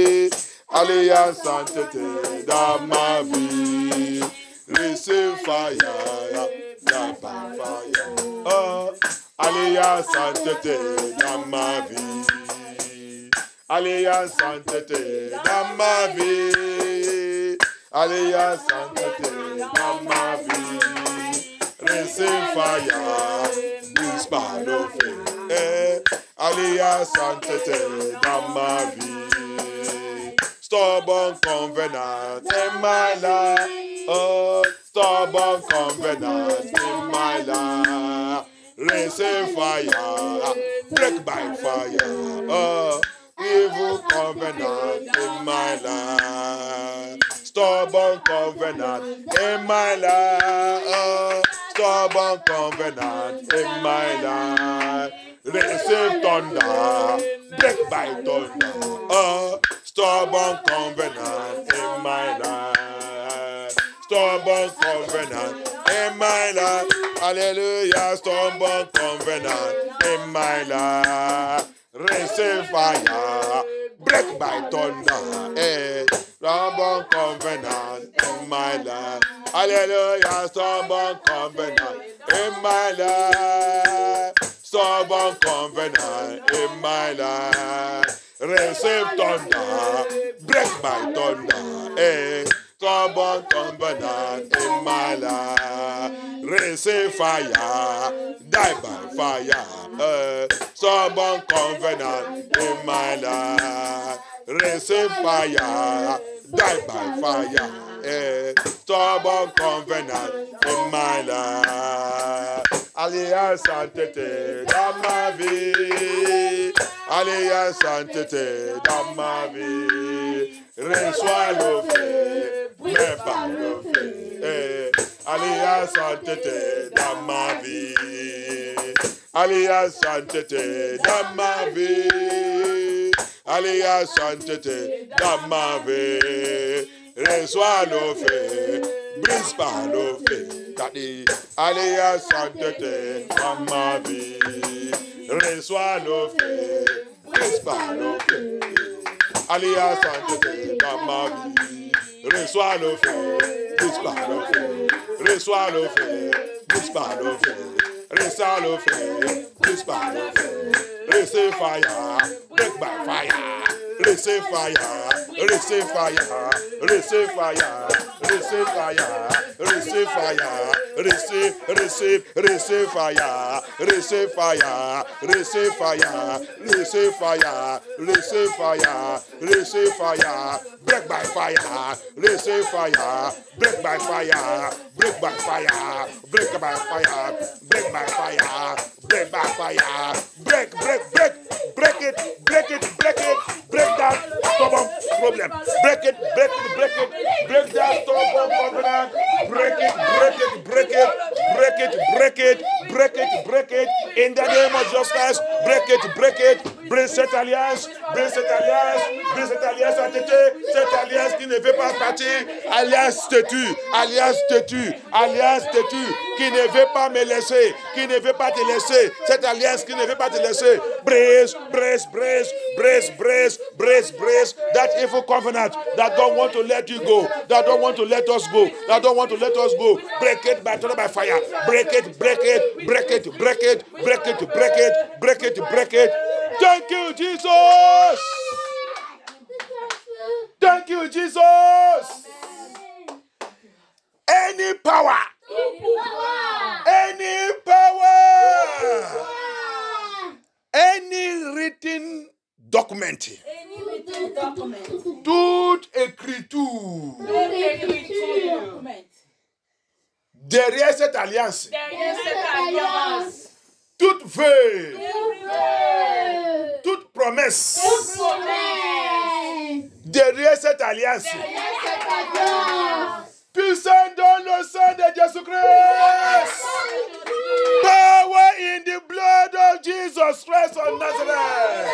Alliance Têtue dans ma vie, recevez fire, dans ma fire. Oh, alliance Têtue dans ma vie, alliance Têtue dans ma vie, alliance Têtue dans ma vie, recevez fire, bouge par le feu. Alliance Têtue dans ma vie. Stubborn covenant in my life, oh, stubborn covenant in my life. Receive fire, break by fire, oh, evil covenant in my life. Stubborn covenant in my life, oh, stubborn covenant in my life. Receive thunder, break by thunder, oh. Stubborn covenant in my life. Stubborn covenant in my life. Hallelujah. Stubborn covenant in my life. Receive fire, break by thunder. Hey. Stubborn covenant in my life. Hallelujah. Stubborn covenant in my life. Stubborn covenant in my life. Receive thunder, break my thunder, eh? Stubborn covenant in my life. Receive fire, die by fire, eh? Stubborn covenant in my life. Receive fire, die by fire, eh? Stubborn covenant in my life. Alliance Têtue dans ma vie. Alliance Têtue dans ma vie. Reçois le feu, mais pas le feu. Alliance Têtue dans ma vie. Alliance Têtue dans ma vie. Alliance Têtue dans ma vie. Reçois le feu, brise par le feu. Alliance Têtue dans ma vie. Reçois le feu, brise par le feu. Alliance Têtue dans ma vie. Reçois le feu, brise par le feu. Reçois le feu, brise par le feu. Reçois le feu, brise par le feu. Receive fire, break by fire. Receive fire, receive fire, receive fire, receive fire, receive fire, receive fire, receive fire, receive fire, receive fire, receive fire, receive fire, break by fire, receive fire, break by fire, break by fire, break by fire, break by fire, break by fire, break it. Break that stubborn problem. Break it. Break that stubborn covenant. Break it. In the name of justice, break it. Brise cette alliance, brise cette alliance Têtue, cette alliance qui ne veut pas partir. Alliance Têtue, qui ne veut pas me laisser, qui ne veut pas te laisser. Cette alliance qui ne veut pas te laisser. Brace that evil covenant that don't want to let you go, that don't want to let us go, that don't want to let us go. Break it by fire. Break it. Thank you, Jesus. Any written document. Toute écriture. Derrière cette alliance. Toute vœu. Toute promesse. Derrière cette alliance. Puissant dans le sang de Jésus-Christ. Power in the blood of Jesus Christ of Nazareth.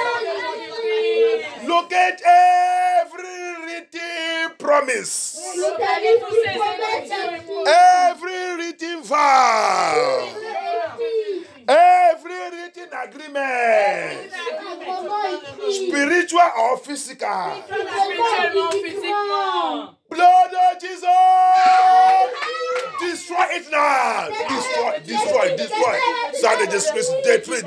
Look at every written promise. Every written vow. Every written agreement. Spiritual or physical? Spiritual or physical. Blood of Jesus! Destroy it now! Destroy. Sande Jésus Christ, détruis.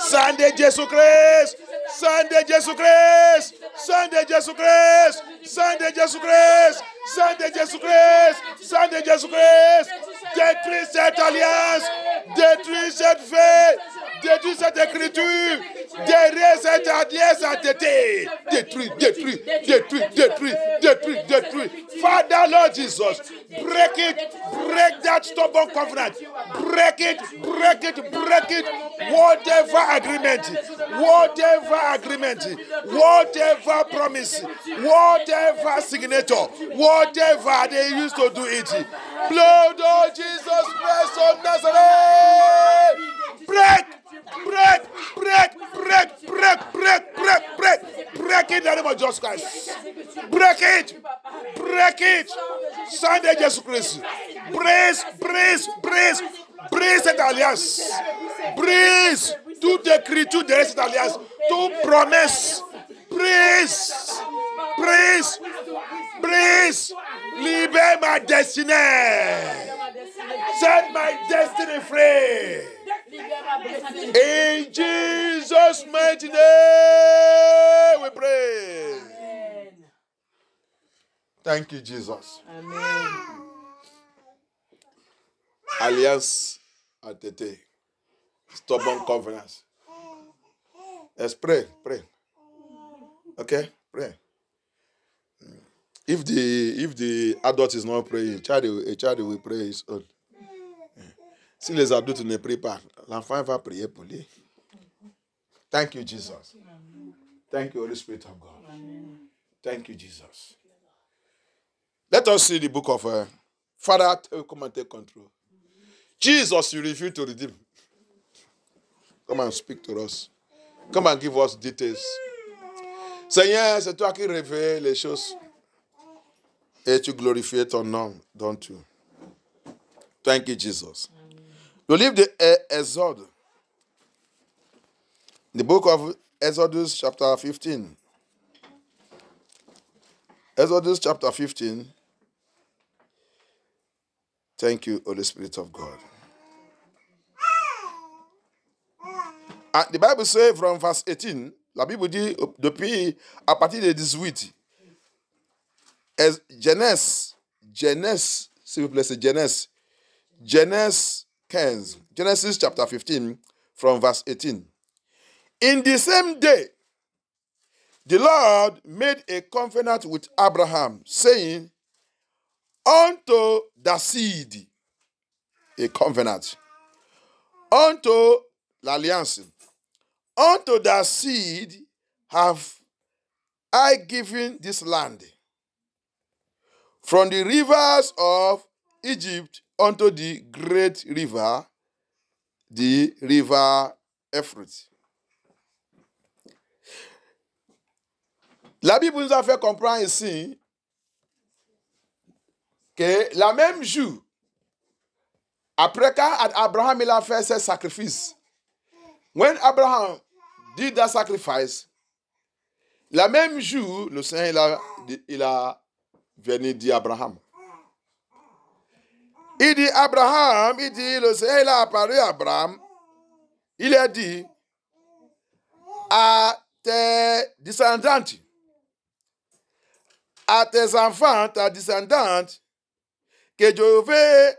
Sande Jésus Christ! Sande Jésus Christ! Sande Jésus Christ! Sande Jésus Christ! Sande Jésus Christ! Sande Jésus Christ! Détruis cette alliance! Détruis cette fête! Détruis cette écriture! Derrière cette alliance entêtée! Détruis! Father Lord Jesus, break it! Break that stubborn covenant! Break it! Whatever agreement! Whatever promise! Whatever signature! Whatever they used to do it! Blood of Jesus Christ of Nazareth! Break it in the name of Jesus Christ. Break it. Sande Jésus Christ. Brise cette alliance. Brise toute écriture de cette alliance. Toute promesse. Brise. Libère ma destinée. Set my destiny free. In Jesus' mighty name we pray. Amen. Thank you, Jesus. Amen. Alliance entêtée. Stubborn covenants. Let's pray. Okay, pray. If the adult is not praying, a child will pray his own. Si les adultes ne prient pas, l'enfant va prier pour lui. Thank you, Jesus. Thank you, Holy Spirit of God. Thank you, Jesus. Let us see the book of Father, come and take control. Jesus, you refuse to redeem. Come and speak to us. Come and give us details. Seigneur, c'est toi qui révèles les choses. Et tu glorifies ton nom, don't you? Thank you, Jesus. Le livre de Exode. The book of Exodus, chapter 15. Exodus, chapter 15. Thank you, Holy Spirit of God. And the Bible says from verse 18, la Bible dit depuis, à partir de 18, Genèse, s'il vous plaît, c'est Genèse. Genèse 15. Genesis chapter 15 from verse 18. In the same day, the Lord made a covenant with Abraham, saying, unto the seed, a covenant, unto l'alliance, unto the seed have I given this land, from the rivers of Egypt unto the great river, the river Euphrates. La Bible nous a fait comprendre ici que la même jour, après quand Abraham il a fait ses sacrifices, when Abraham did that sacrifice, la même jour, le Seigneur il a venu dire à Abraham. Il dit Abraham, il dit, le Seigneur il a apparu à Abraham. Il a dit à tes descendantes, à tes enfants, ta descendante, que je vais.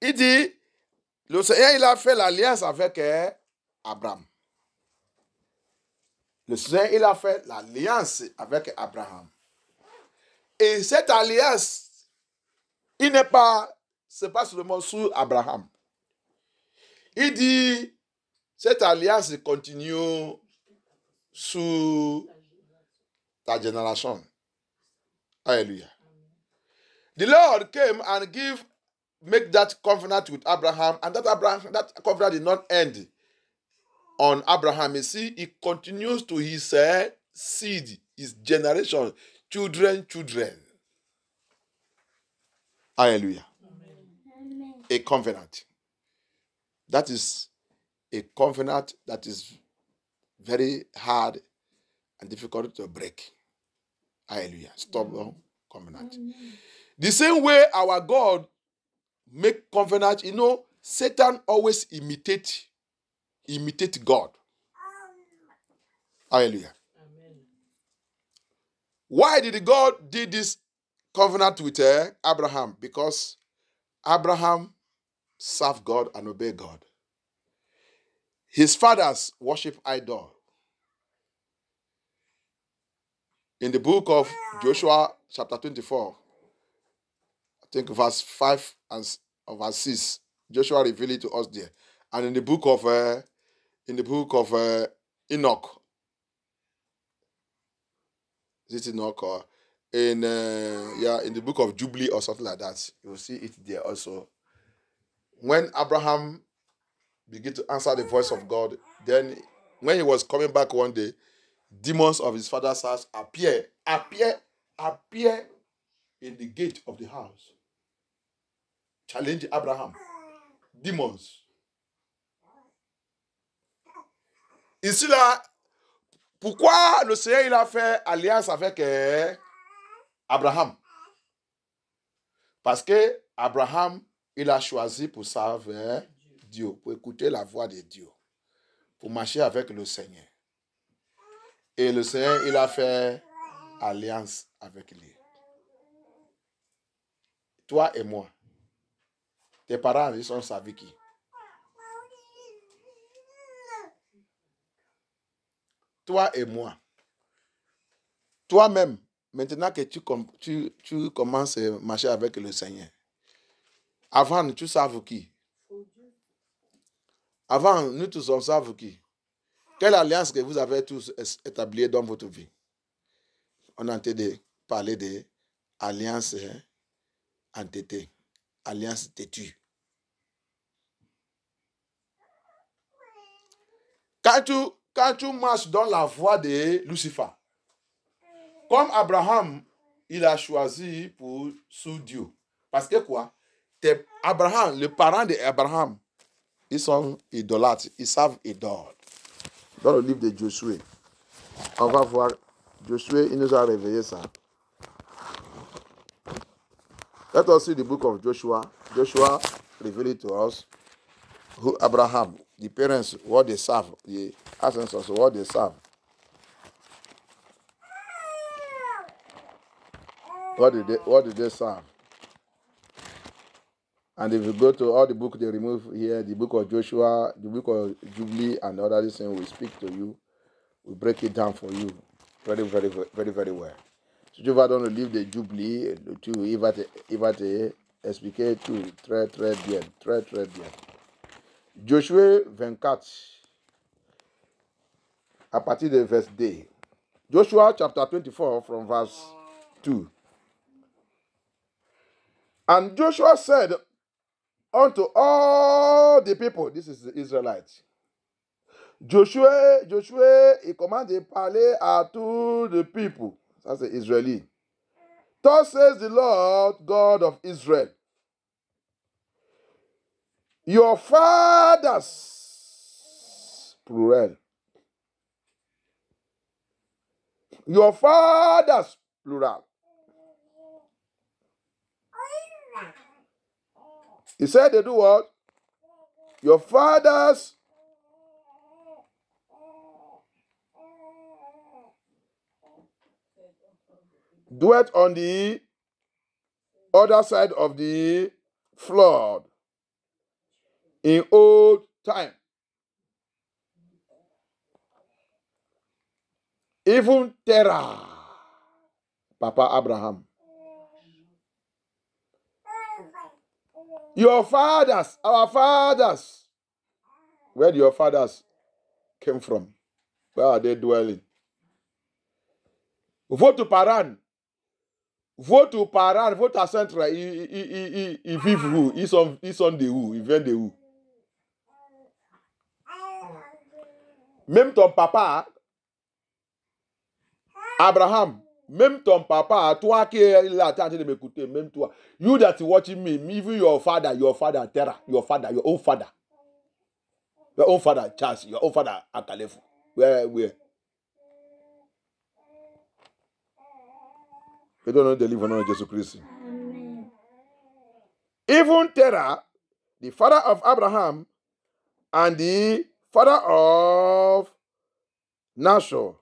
Il dit, le Seigneur il a fait l'alliance avec Abraham. Le Seigneur il a fait l'alliance avec Abraham. Et cette alliance, il n'est pas, c'est pas seulement sur Abraham. Il dit, cette alliance continue sous ta génération. Alléluia. The Lord came and make that covenant with Abraham, and that covenant did not end on Abraham. Ici, it continues to his seed, his generation, children. Hallelujah. Amen. A covenant. That is a covenant that is very hard and difficult to break. Hallelujah. Stubborn covenant. The same way our God make covenant, you know, Satan always imitate God. Hallelujah. Amen. Why did God did this covenant with Abraham? Because Abraham served God and obeyed God. His fathers worship idol. In the book of Joshua, chapter 24, I think verse 5 and verse 6, Joshua revealed it to us there. And in the book of Enoch, is it Enoch? Or in the book of Jubilee or something like that, you will see it there also. When Abraham began to answer the voice of God, then when he was coming back one day, demons of his father's house appear in the gate of the house. Challenge Abraham. Demons. Ici là, pourquoi le Seigneur il a fait alliance avec Abraham? Parce que Abraham il a choisi pour servir Dieu, pour écouter la voix de Dieu, pour marcher avec le Seigneur. Et le Seigneur, il a fait alliance avec lui. Toi et moi, tes parents, ils sont avec qui? Toi et moi. Toi-même, maintenant que tu commences à marcher avec le Seigneur, avant, tu savais qui? Avant, nous tous, on savait qui? Quelle alliance que vous avez tous établie dans votre vie? On a entendu parler de alliance entêtée, alliance têtue. Quand tu marches dans la voie de Lucifer, comme Abraham, il a choisi pour sous Dieu. Parce que quoi? Abraham, les parents d'Abraham, ils sont idolâtres, ils savent idole. Dans le livre de Josué, on va voir, Josué, il nous a réveillé ça. Let us see the book of Joshua. Joshua revealed to us who Abraham, the parents, what they serve, the ancestors, what they serve. What did they serve? And if you go to all the book they remove here, the book of Joshua, the book of Jubilee, and other things, we speak to you, we break it down for you very, very well. Si tu vas dans le livre de Jubilee, il va te expliquer tout très, très bien. Joshua 24, à partir de verse 2. Joshua chapter 24 from verse 2. And Joshua said unto all the people, this is the Israelites. Joshua, il commence à parler à tout le peuple. Ça c'est Israélien. Thus says the Lord God of Israel. Your fathers, plural. Your fathers, plural. He said they do what? Your fathers dwelt on the other side of the flood in old time, even Terah, Papa Abraham. Your fathers, our fathers. Where did your fathers came from? Where are they dwelling? Votre parent, votre ancêtre, ils vivent où? Ils sont de où? Ils viennent de où? Même ton papa, Abraham, même ton papa, toi qui es là, en train de m'écouter, même toi, you that watching me, even your father, Terah, your own father, Charles, your own father, Akalefu, Where? Que Dieu nous délivre au nom de Jésus-Christ. Even Terah, the father of Abraham and the father of Nashor,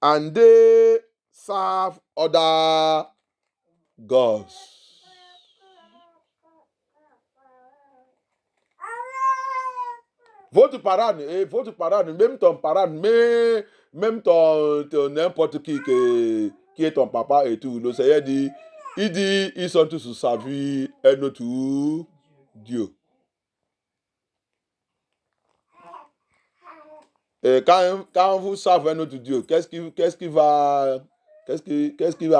and they serve other gods. Votre parent, même ton parent, même ton n'importe qui est ton papa et tout. Le Seigneur dit, ils sont tous sous sa vie, et nous tous, Dieu. Et quand vous savez notre Dieu, qu'est-ce qui va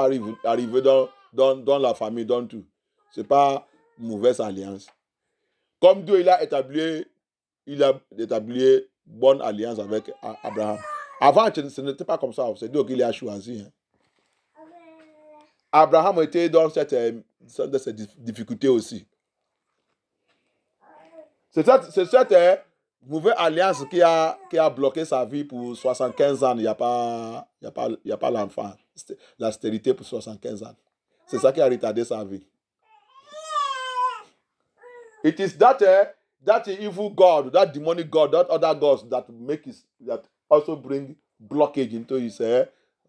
arriver dans la famille, dans tout? Ce n'est pas une mauvaise alliance. Comme Dieu, il a établi bonne alliance avec Abraham. Avant, ce n'était pas comme ça. C'est Dieu qui l'a choisi. Abraham était dans cette difficulté aussi. C'est cette mauvaise alliance qui a bloqué sa vie pour 75 ans. Il n'y a pas l'enfant. L'austérité pour 75 ans. C'est ça qui a retardé sa vie. It is that evil God, that demonic God, that other gods that also bring blockage into his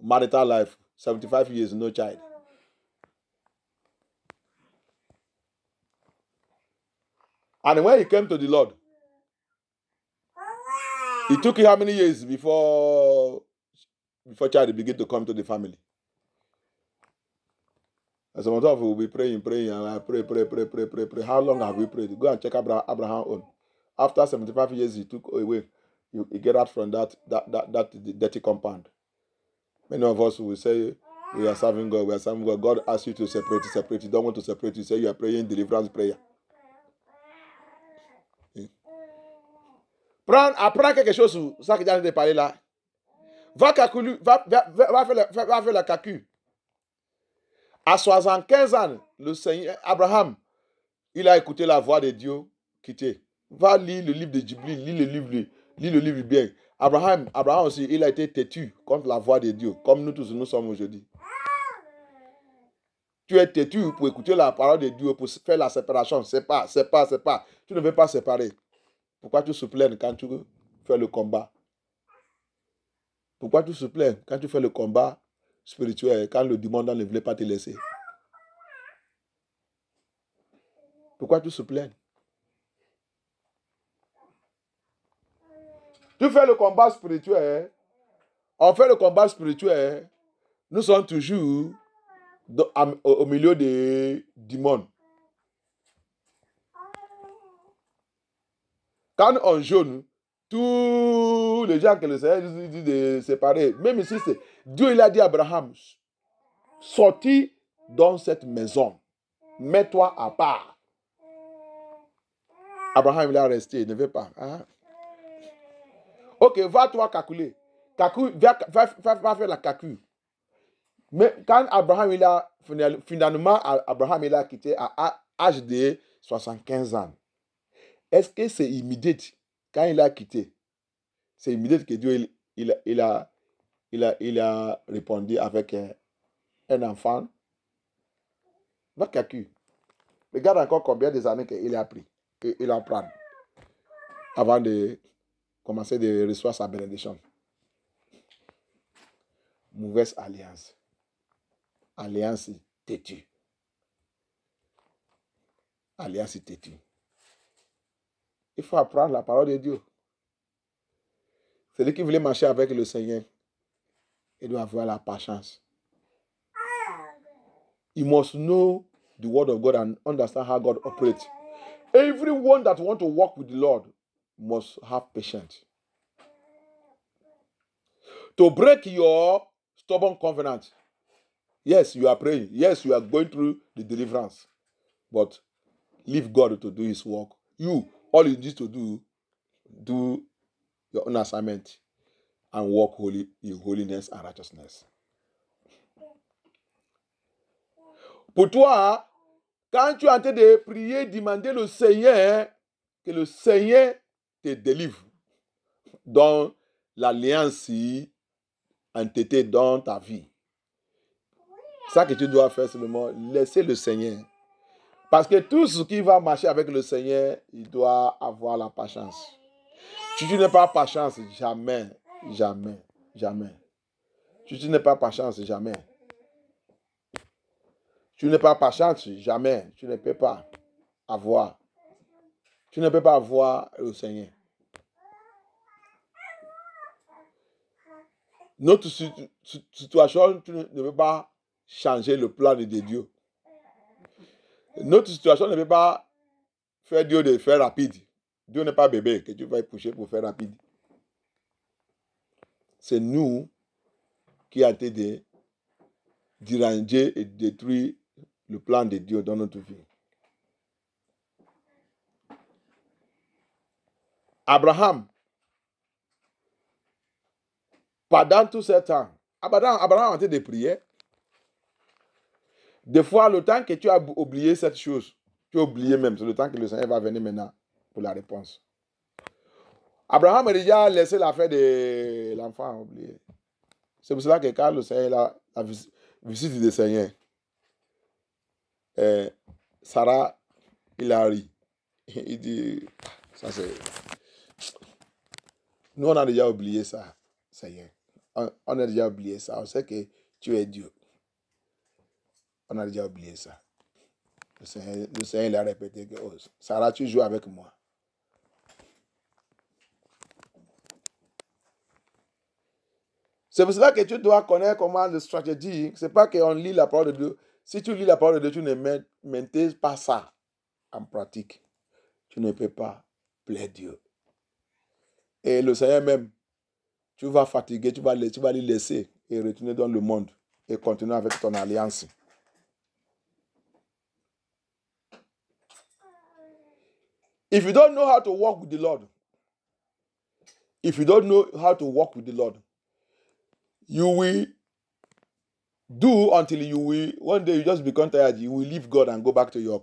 marital life. 75 years, no child. And when he came to the Lord, it took how many years before child began to come to the family? As a matter of, we'll be praying, and I pray. How long have we prayed? Go and check Abraham on. After 75 years, he took away. He get out from that dirty compound. Many of us will say, we are serving God, we are serving God. God asks you to separate. You don't want to separate. You say you are praying deliverance prayer. Apprends quelque chose sur ça que j'ai parlé là. Va faire le calcul. À 75 ans, le Seigneur Abraham, il a écouté la voix de Dieu quitter. Va lire le livre de Jibli, lis le livre bien. Abraham aussi, il a été têtu contre la voix de Dieu, comme nous tous nous sommes aujourd'hui. Tu es têtu pour écouter la parole de Dieu, pour faire la séparation. C'est pas. Tu ne veux pas séparer. Pourquoi tu se plains quand tu fais le combat? Pourquoi tu se plains quand tu fais le combat spirituel, quand le demandant ne voulait pas te laisser? Pourquoi tu se plains? Tu fais le combat spirituel, on fait le combat spirituel, nous sommes toujours au milieu du monde. Quand on jeûne, tous les gens que le Seigneur dit de séparer, même si c'est Dieu, il a dit à Abraham, sortis dans cette maison, mets-toi à part. Abraham, il a resté, il ne veut pas. Hein? Ok, va-toi calculer. Va faire la calcul. Mais quand Abraham, finalement, il a quitté à l'âge de 75 ans. Est-ce que c'est immédiat quand il a quitté? C'est immédiat que Dieu il a répondu avec un enfant. Va calculer. Regarde encore combien des années qu'il a pris. Il en prend avant de commencer de recevoir sa bénédiction. Mauvaise alliance. Alliance têtue. Alliance têtue. Il faut apprendre la parole de Dieu. Celui qui voulait marcher avec le Seigneur, il doit avoir la patience. He must know the word of God and understand how God operates. Everyone that wants to walk with the Lord must have patience. To break your stubborn covenant. Yes, you are praying. Yes, you are going through the deliverance. But leave God to do his work. You, all you need to do your own assignment and walk holy in holiness and righteousness. Pour toi, quand tu es en train de prier, demander le Seigneur que le Seigneur te délivre dans l'alliance entêtée dans ta vie. Ça que tu dois faire seulement, laisser le Seigneur. Parce que tout ce qui va marcher avec le Seigneur, il doit avoir la patience. Si tu n'es pas patient, jamais, jamais, jamais. Si tu n'es pas patient, jamais. Tu n'es pas patient, jamais. Tu ne peux pas avoir. Tu ne peux pas avoir le Seigneur. Notre situation, tu ne peux pas changer le plan de Dieu. Notre situation ne peut pas faire Dieu de faire rapide. Dieu n'est pas bébé que tu vas pousser pour faire rapide. C'est nous qui avons été de déranger et détruire le plan de Dieu dans notre vie. Abraham, pendant tout ce temps, Abraham a été de prier. Des fois, le temps que tu as oublié cette chose, tu as oublié même, c'est le temps que le Seigneur va venir maintenant pour la réponse. Abraham a déjà laissé l'affaire de l'enfant oublier. C'est pour cela que quand le Seigneur a visité le Seigneur, Sarah, il a ri. Il dit, ça c'est... Nous, on a déjà oublié ça, Seigneur. On a déjà oublié ça. On sait que tu es Dieu. On a déjà oublié ça. Le Seigneur l'a répété que oh, Sarah, tu joues avec moi. C'est pour cela que tu dois connaître comment le stratégie. Ce n'est pas qu'on lit la parole de Dieu. Si tu lis la parole de Dieu, tu ne mets pas ça en pratique. Tu ne peux pas plaire Dieu. Et le Seigneur même, tu vas fatiguer, tu vas les laisser et retourner dans le monde et continuer avec ton alliance. If you don't know how to walk with the Lord, you will do until you will, one day you just become tired, you will leave God and go back to your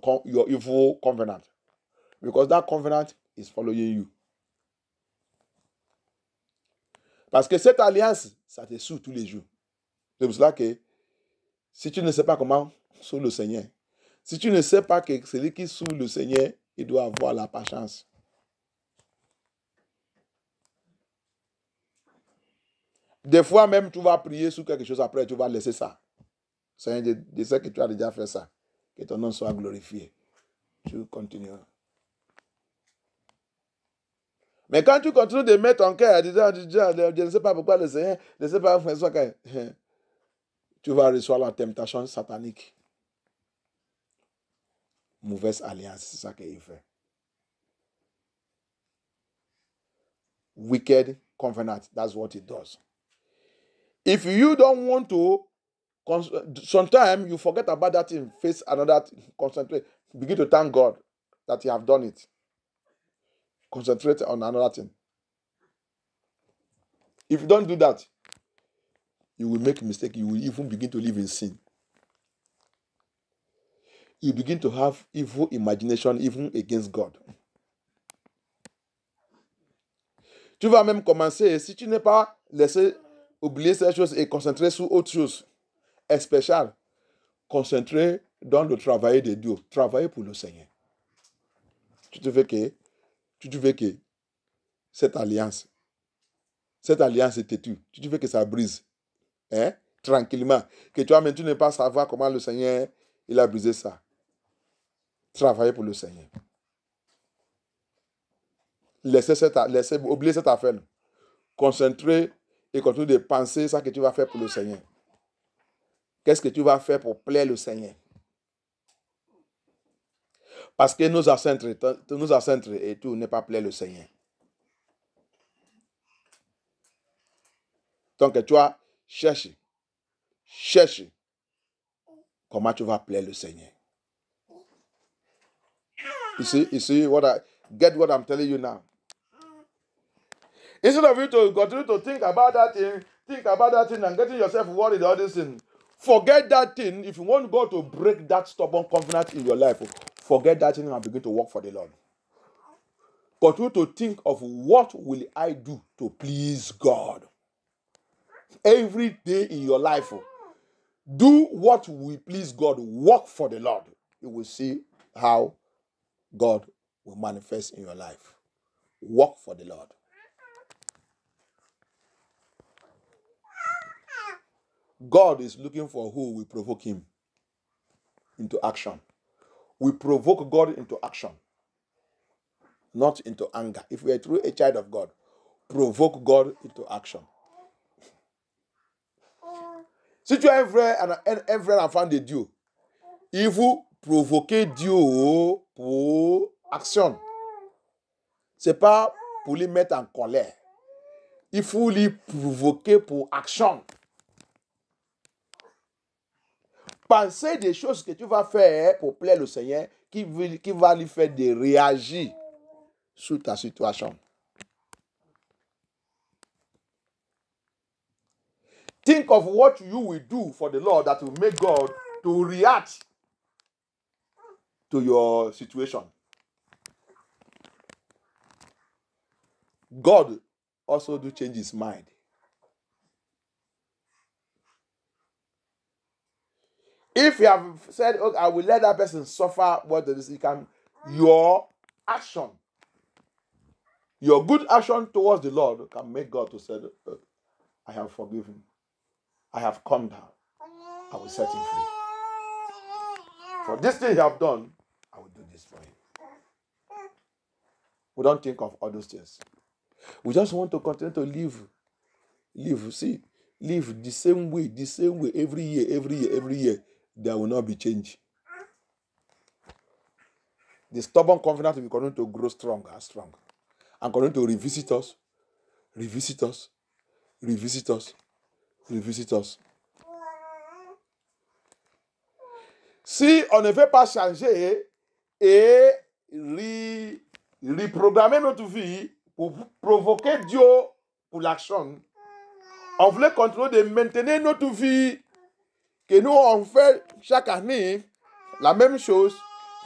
evil covenant. Because that covenant is following you. Parce que cette alliance, ça te suit tous les jours. C'est pour cela que si tu ne sais pas comment suivre le Seigneur, si tu ne sais pas que celui qui suit le Seigneur, il doit avoir la patience. Des fois même, tu vas prier sur quelque chose, après tu vas laisser ça. Seigneur, je sais que tu as déjà fait ça. Que ton nom soit glorifié. Tu continueras. Mais quand tu continues de mettre ton cœur, je ne sais pas pourquoi le Seigneur, je ne sais pas pourquoi tu vas recevoir la tentation satanique. Mauvaise alliance, c'est ça qu'il fait. Wicked covenant, that's what it does. If you don't want to, sometimes you forget about that thing, face another thing, concentrate, begin to thank God that you have done it. Concentrate on another thing. If you don't do that, you will make a mistake. You will even begin to live in sin. You begin to have evil imagination even against God. Tu vas même commencer, si tu n'es pas laissé oublier ces choses et concentrer sur autre chose, spécial, concentrer dans le travail de Dieu, travailler pour le Seigneur. Tu te fais que cette alliance est têtue. Tu te fais que ça brise, hein? Tranquillement, que toi-même tu ne pas savoir comment le Seigneur il a brisé ça. Travailler pour le Seigneur. Laissez oublier cette affaire. Concentrer et continuer de penser ça que tu vas faire pour le Seigneur. Qu'est-ce que tu vas faire pour plaire le Seigneur? Parce que nos ancêtres et tout n'est pas plaire le Seigneur. Donc toi, cherche comment tu vas plaire le Seigneur. You see what get what I'm telling you now. Instead of you to continue to think about that thing and getting yourself worried all this thing. Forget that thing. If you want God to break that stubborn covenant in your life, forget that thing and begin to work for the Lord. continue to think of what will I do to please God. Every day in your life, do what will please God. Work for the Lord. You will see how God will manifest in your life. Work for the Lord. God is looking for who will provoke him into action. We provoke God into action, not into anger. If we are truly a child of God, provoke God into action. Si tu as un frère, enfant de Dieu, il faut provoquer Dieu pour action. Ce n'est pas pour lui mettre en colère. Il faut lui provoquer pour action. Pensez des choses que tu vas faire pour plaire le Seigneur qui va lui faire de réagir sur ta situation. Think of what you will do for the Lord that will make God to react to your situation. God also do change his mind. If you have said, okay, I will let that person suffer, what does it come? Your action, your good action towards the Lord can make God to say, I have forgiven. I have come down. I will set him free. For this thing you have done, I will do this for him. We don't think of all those things. We just want to continue to live, see, live the same way every year. There will not be change. The stubborn covenant will continue to grow stronger and stronger. And continue to revisit us. Si on ne veut pas changer et reprogrammer notre vie pour provoquer Dieu pour l'action, on voulait continuer de maintenir notre vie que nous on fait chaque année la même chose,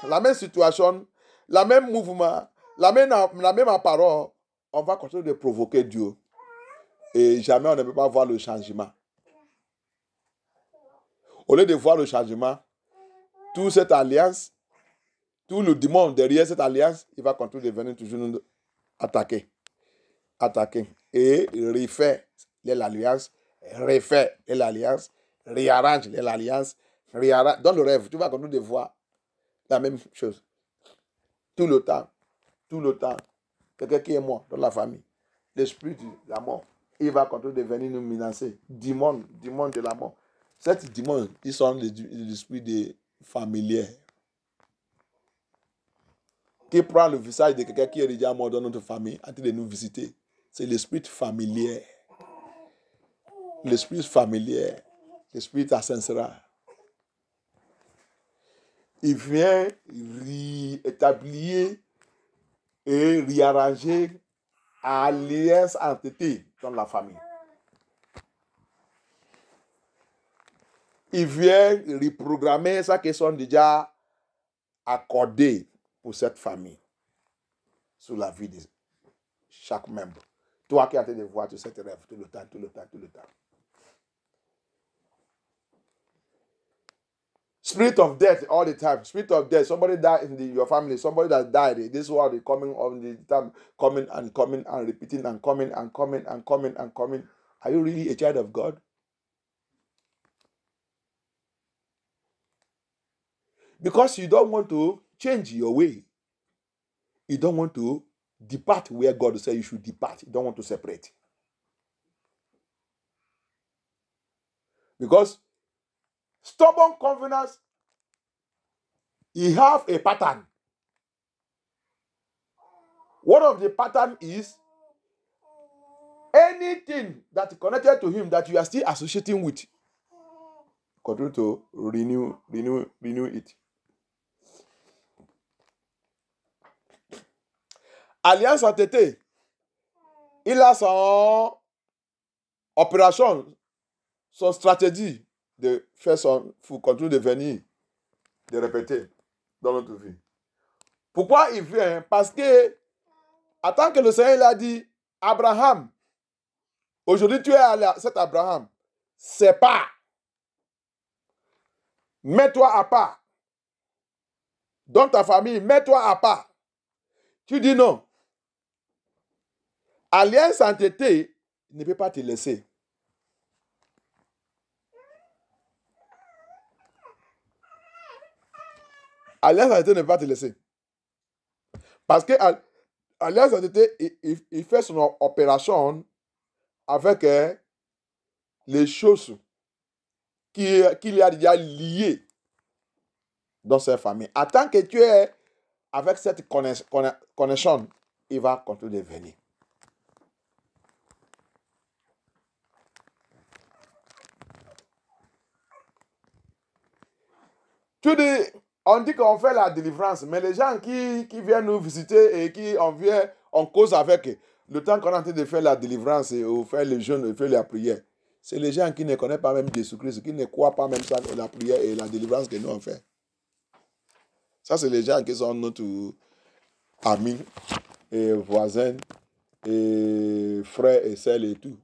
la même situation, la même mouvement, la même parole. On va continuer de provoquer Dieu. Et jamais on ne peut pas voir le changement. Au lieu de voir le changement, toute cette alliance, tout le démon derrière cette alliance, il va continuer de venir toujours nous attaquer. Et refaire l'alliance, réarrange l'alliance, dans le rêve, tu vas continuer de voir la même chose. Tout le temps, quelqu'un qui est mort dans la famille, l'esprit de la mort, il va continuer de venir nous menacer. Démon de la mort. Ces démons, ils sont l'esprit des familiers. Qui prend le visage de quelqu'un qui est déjà mort dans notre famille, en train de nous visiter. C'est l'esprit familier. L'esprit ascensera. Il vient rétablir et réarranger alliance entité dans la famille. Il vient reprogrammer ça qui sont déjà accordés pour cette famille sur la vie de chaque membre. Toi qui as été de voir tout cet rêve tout le temps. Spirit of death all the time. Spirit of death. Somebody died in your family. Somebody that died in this world is coming all the time. Coming and repeating and coming. Are you really a child of God? Because you don't want to change your way. You don't want to depart where God said you should depart. You don't want to separate. Because stubborn covenants, he have a pattern. One of the pattern is anything that connected to him that you are still associating with, continue to renew it. Alliance entêtée, il a son opération, son stratégie de faire son fou, continue de venir, de répéter dans notre vie. Pourquoi il vient? Parce que Attends que le Seigneur il a dit, Abraham, aujourd'hui tu es à cet Abraham, c'est pas. Mets-toi à part. Dans ta famille, mets-toi à part. Tu dis non. Alliance entêtée ne peut pas te laisser. Alliance entêtée ne peut pas te laisser. Parce que Alliance entêtée, il fait son opération avec les choses qu'il a déjà liées dans sa famille. Attends que tu es avec cette connexion, il va continuer de venir. Tu dis, on dit qu'on fait la délivrance, mais les gens qui viennent nous visiter et qui on vient, on cause avec eux, le temps qu'on est en train de faire la délivrance et on fait le jeûne, on fait la prière, c'est les gens qui ne connaissent pas même Jésus-Christ, qui ne croient pas même ça, la prière et la délivrance que nous on fait. Ça, c'est les gens qui sont notre amis et voisins et frères et sœurs et tout.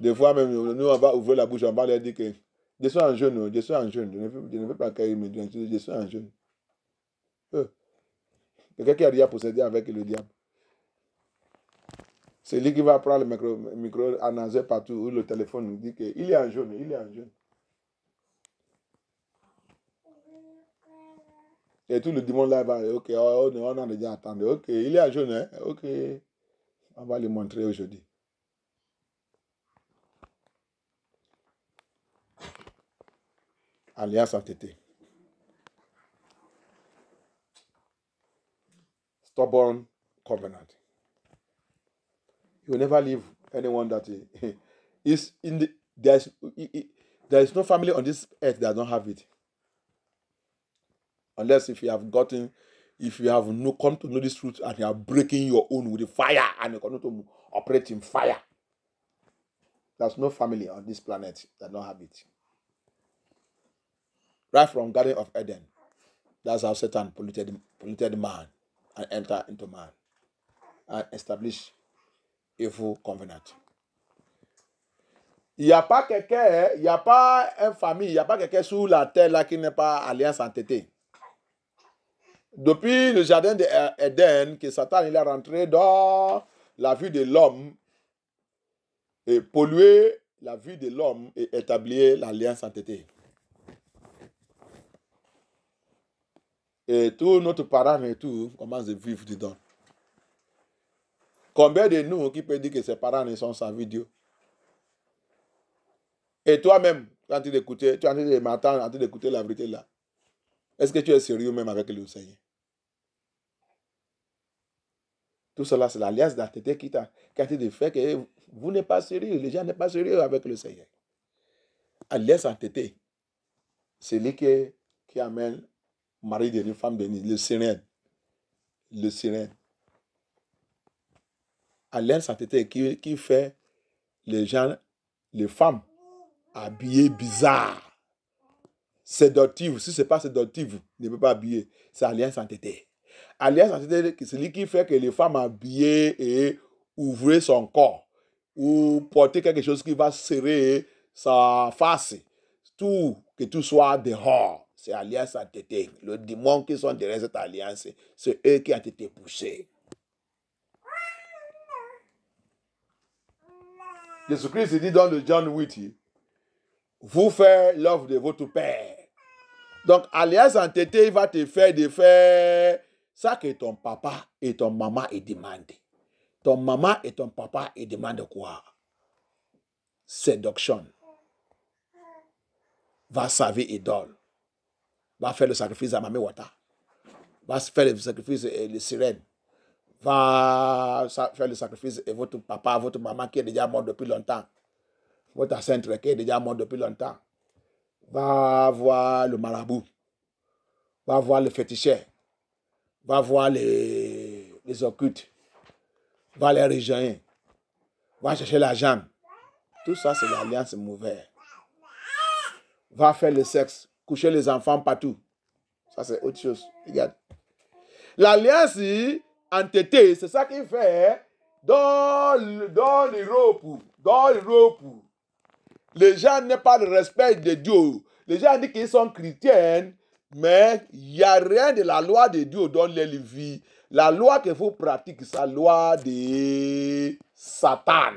Des fois, même, nous, on va ouvrir la bouche, on va leur dire que je suis en jeûne, je suis en jeûne. Je ne veux pas qu'ils me disent, je suis en jeûne. Quelqu'un qui a déjà possédé avec le diable. C'est lui qui va prendre le micro annoncer partout ou le téléphone nous dit qu'il est en jeûne, il est en jeûne. Et tout le dimanche là, va, ok, on a déjà attendu, ok, il est à jeûne, hein? Ok, on va le montrer aujourd'hui. Alliance entêtée. Stubborn covenant. You never leave anyone that is in the, there is no family on this earth that don't have it. Unless if you have come to know this truth and you are breaking your own with the fire and you continue to operate in fire. There's no family on this planet that don't have it. Right from Garden of Eden, that's how Satan polluted man and entered into man and established evil covenant. Il n'y a pas quelqu'un, il n'y a pas une famille, il n'y a pas quelqu'un sur la terre là qui n'est pas alliance entêtée. Depuis le jardin d'Éden, que Satan il est rentré dans la vie de l'homme et pollué la vie de l'homme et établi l'alliance entêtée. Et tous nos parents et tout commencent à vivre dedans. Combien de nous qui peut dire que ses parents ne sont sans vie Dieu? Et toi-même, quand tu écoutais, tu es en train de m'attendre, en train d'écouter la vérité là. Est-ce que tu es sérieux même avec le Seigneur? Tout cela, c'est l'alliance d'entêté qui a été de fait que vous n'êtes pas sérieux, les gens n'est pas sérieux avec le Seigneur. Alliance entêtée, c'est lui qui amène mari de une femme bénie, le Syrène. Le Syrène. Alliance entêtée qui fait les gens, les femmes habillées bizarres. Séductive, si ce n'est pas séductive, ne peut pas habiller. C'est alliance entêtée. Alliance entêtée, c'est lui qui fait que les femmes habillées et ouvrent son corps ou porter quelque chose qui va serrer sa face. Tout, que tout soit dehors. C'est alliance entêtée. Le démon qui sont derrière cette alliance, c'est eux qui ont été poussés. Jésus-Christ dit dans le John 8, vous faites l'œuvre de votre père. Donc, alliance entêtée, il va te faire de faire ça que ton papa et ton maman est demandé. Ton maman et ton papa est demandé quoi? Séduction. Va servir idole. Va faire le sacrifice à Mamé Wata. Va faire le sacrifice et les sirènes. Va faire le sacrifice et votre papa, votre maman qui est déjà mort depuis longtemps. Votre ancêtre qui est déjà mort depuis longtemps. Va voir le marabout. Va voir le féticheur. Va voir les occultes. Va les rejoindre. Va chercher la jambe. Tout ça, c'est l'alliance mauvaise. Va faire le sexe. Coucher les enfants partout. Ça, c'est autre chose. Regarde. L'alliance entêté. C'est ça qu'il fait dans l'Europe. Les gens n'ont pas de respect de Dieu. Les gens disent qu'ils sont chrétiens, mais il n'y a rien de la loi de Dieu dans leur vie. La loi que vous pratiquez, c'est la loi de Satan,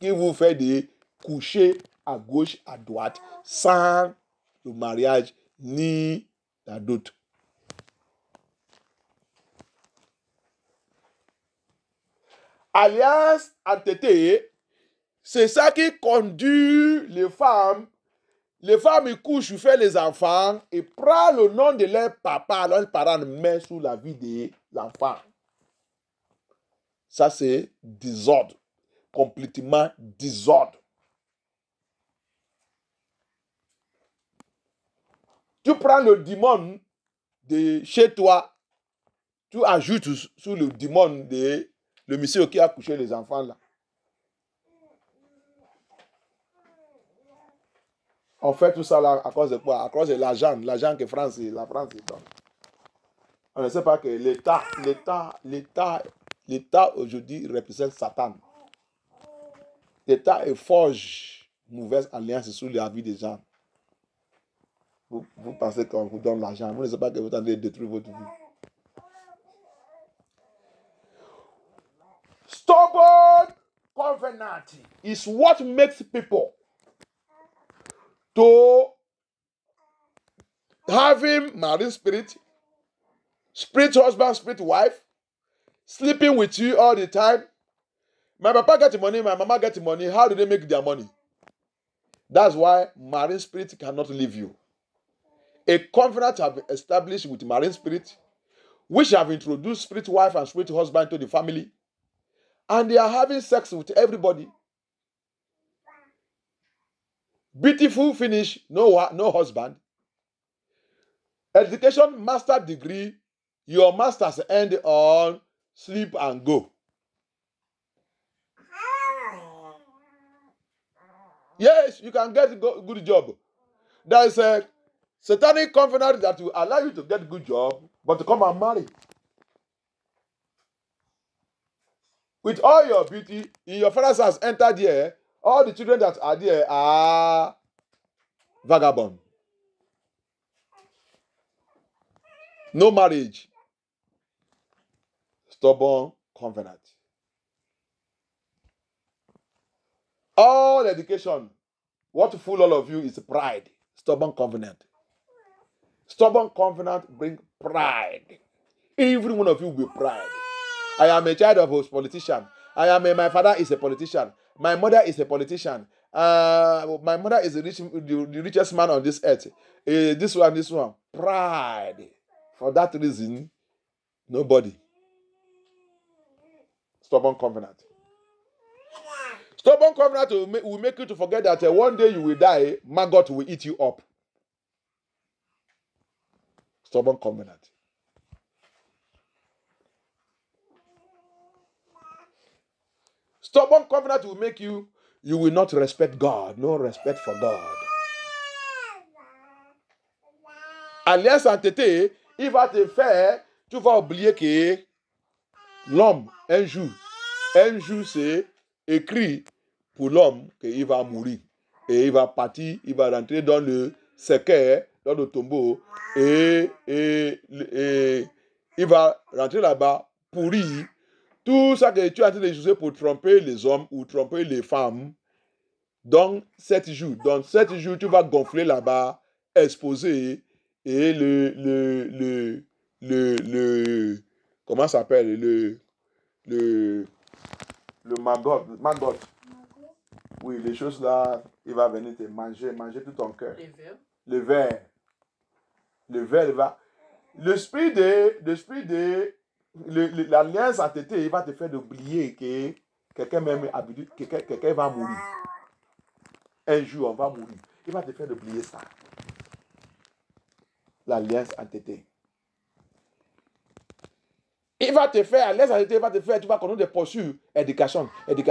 qui vous fait de coucher à gauche, à droite, sans le mariage ni la dot. Alliance entêtée, c'est ça qui conduit les femmes. Les femmes, ils couchent, font les enfants et prennent le nom de leur papa, leur parent, met sous la vie de l'enfant. Ça, c'est désordre. Complètement désordre. Tu prends le démon de chez toi, tu ajoutes sous le démon de le monsieur qui a couché les enfants là. On fait tout ça là à cause de quoi? À cause de l'argent, que la France donne. On ne sait pas que l'État aujourd'hui représente Satan. L'État forge mauvaise alliance sur la vie des gens. Vous pensez qu'on vous donne l'argent, vous ne savez pas que vous tentez de détruire votre vie. Stubborn covenant is what makes people to having married spirit husband, spirit wife, sleeping with you all the time. My papa gets money, my mama gets money. How do they make their money? That's why marine spirit cannot leave you. A covenant have been established with marine spirit, which have introduced spirit wife and spirit husband to the family, and they are having sex with everybody. Beautiful finish, no husband. Education, master degree, your masters end on sleep and go. Yes, you can get good job. There is a satanic covenant that will allow you to get good job, but to come and marry. With all your beauty, in your father's house entered here, all the children that are there are vagabond. No marriage. Stubborn covenant. All education, what fool all of you is pride. Stubborn covenant. Stubborn covenant brings pride. Every one of you will be pride. I am a child of a politician. My father is a politician. My mother is a politician. My mother is the richest man on this earth. This one. Pride. For that reason, nobody. Stubborn covenant. Stubborn covenant will make you to forget that one day you will die, maggot will eat you up. Stubborn covenant. Stubborn covenant will make you will not respect God. No respect for God. Alliance entêtée, il va te faire, tu vas oublier que l'homme, un jour c'est écrit pour l'homme qu'il va mourir. Et il va partir, il va rentrer dans le cercueil, dans le tombeau, et il va rentrer là-bas pourri. Tout ça que tu as en train de jouer pour tromper les hommes ou tromper les femmes, dans 7 jours, tu vas gonfler là-bas, exposer, et comment ça s'appelle? Le maggot. Oui, les choses là, il va venir te manger tout ton cœur. Le verre va. L'alliance entêtée, il va te faire oublier que quelqu'un va mourir. Un jour, on va mourir. Il va te faire oublier ça. L'alliance entêtée. Tu vas connaître des postures. Éducation. Tu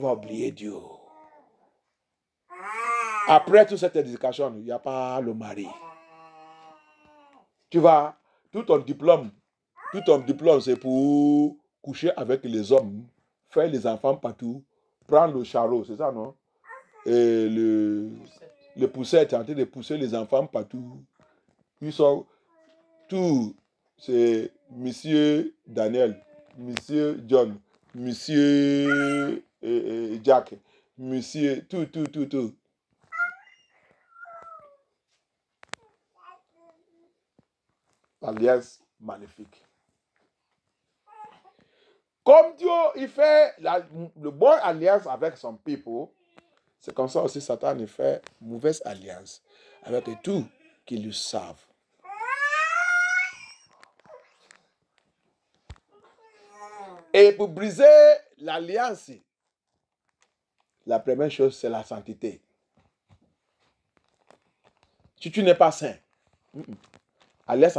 vas oublier Dieu. Après toute cette éducation, il n'y a pas le mari. Tu vas, tout ton diplôme, c'est pour coucher avec les hommes, faire les enfants partout, prendre le charlot, c'est ça, non? Et le pousset, tu es en train de pousser les enfants partout. Ils sont tous, c'est monsieur Daniel, monsieur John, monsieur Jack, monsieur, tout. L'alliance magnifique. Comme Dieu, il fait le bon alliance avec son peuple, c'est comme ça aussi Satan il fait mauvaise alliance avec tous qui le savent. Et pour briser l'alliance, la première chose, c'est la sainteté. Si tu n'es pas saint, alliance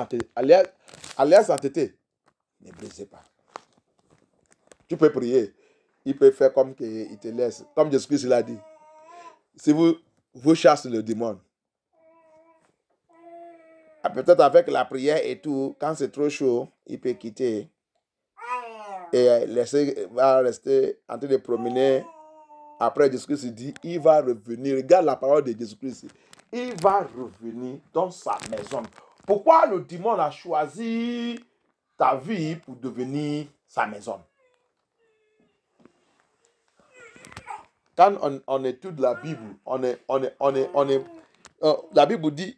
sainteté, ne brisez pas. Tu peux prier. Il peut faire comme il te laisse. Comme Jésus-Christ l'a dit. Si vous chassez le démon, peut-être avec la prière et tout, quand c'est trop chaud, il peut quitter et va rester en train de promener. Après, Jésus-Christ dit, il va revenir. Regarde la parole de Jésus-Christ. Il va revenir dans sa maison. Pourquoi le démon a choisi ta vie pour devenir sa maison? Quand on étudie la Bible, la Bible dit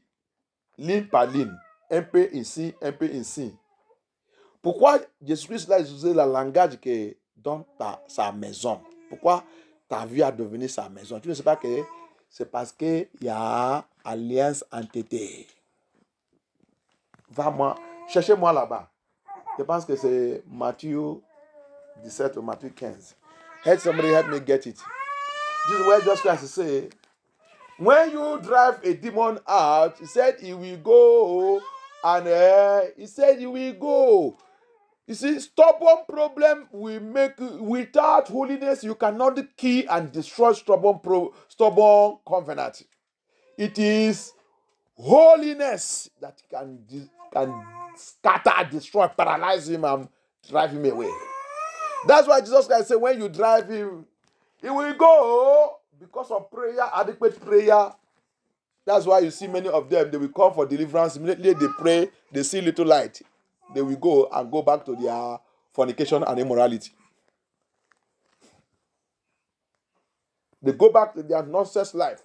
ligne par ligne, un peu ici, un peu ici. Pourquoi Jésus-Christ a utilisé le langage que dans sa maison? Pourquoi ta vie a devenu sa maison? Tu ne sais pas que c'est parce qu'il y a alliance entêtée. Va-moi, cherchez-moi là-bas. Je pense que c'est Matthieu 17 ou Matthieu 15. Help somebody, help me get it. This is where Jesus Christ said, when you drive a demon out, he said he will go, and he said he will go. You see, stubborn problem will make, without holiness, you cannot kill and destroy stubborn covenant. It is holiness that can scatter, destroy, paralyze him, and drive him away. That's why Jesus Christ said, when you drive him, he will go because of prayer, adequate prayer. That's why you see many of them, they will come for deliverance. Immediately they pray, they see little light. They will go and go back to their fornication and immorality. They go back to their nonsense life.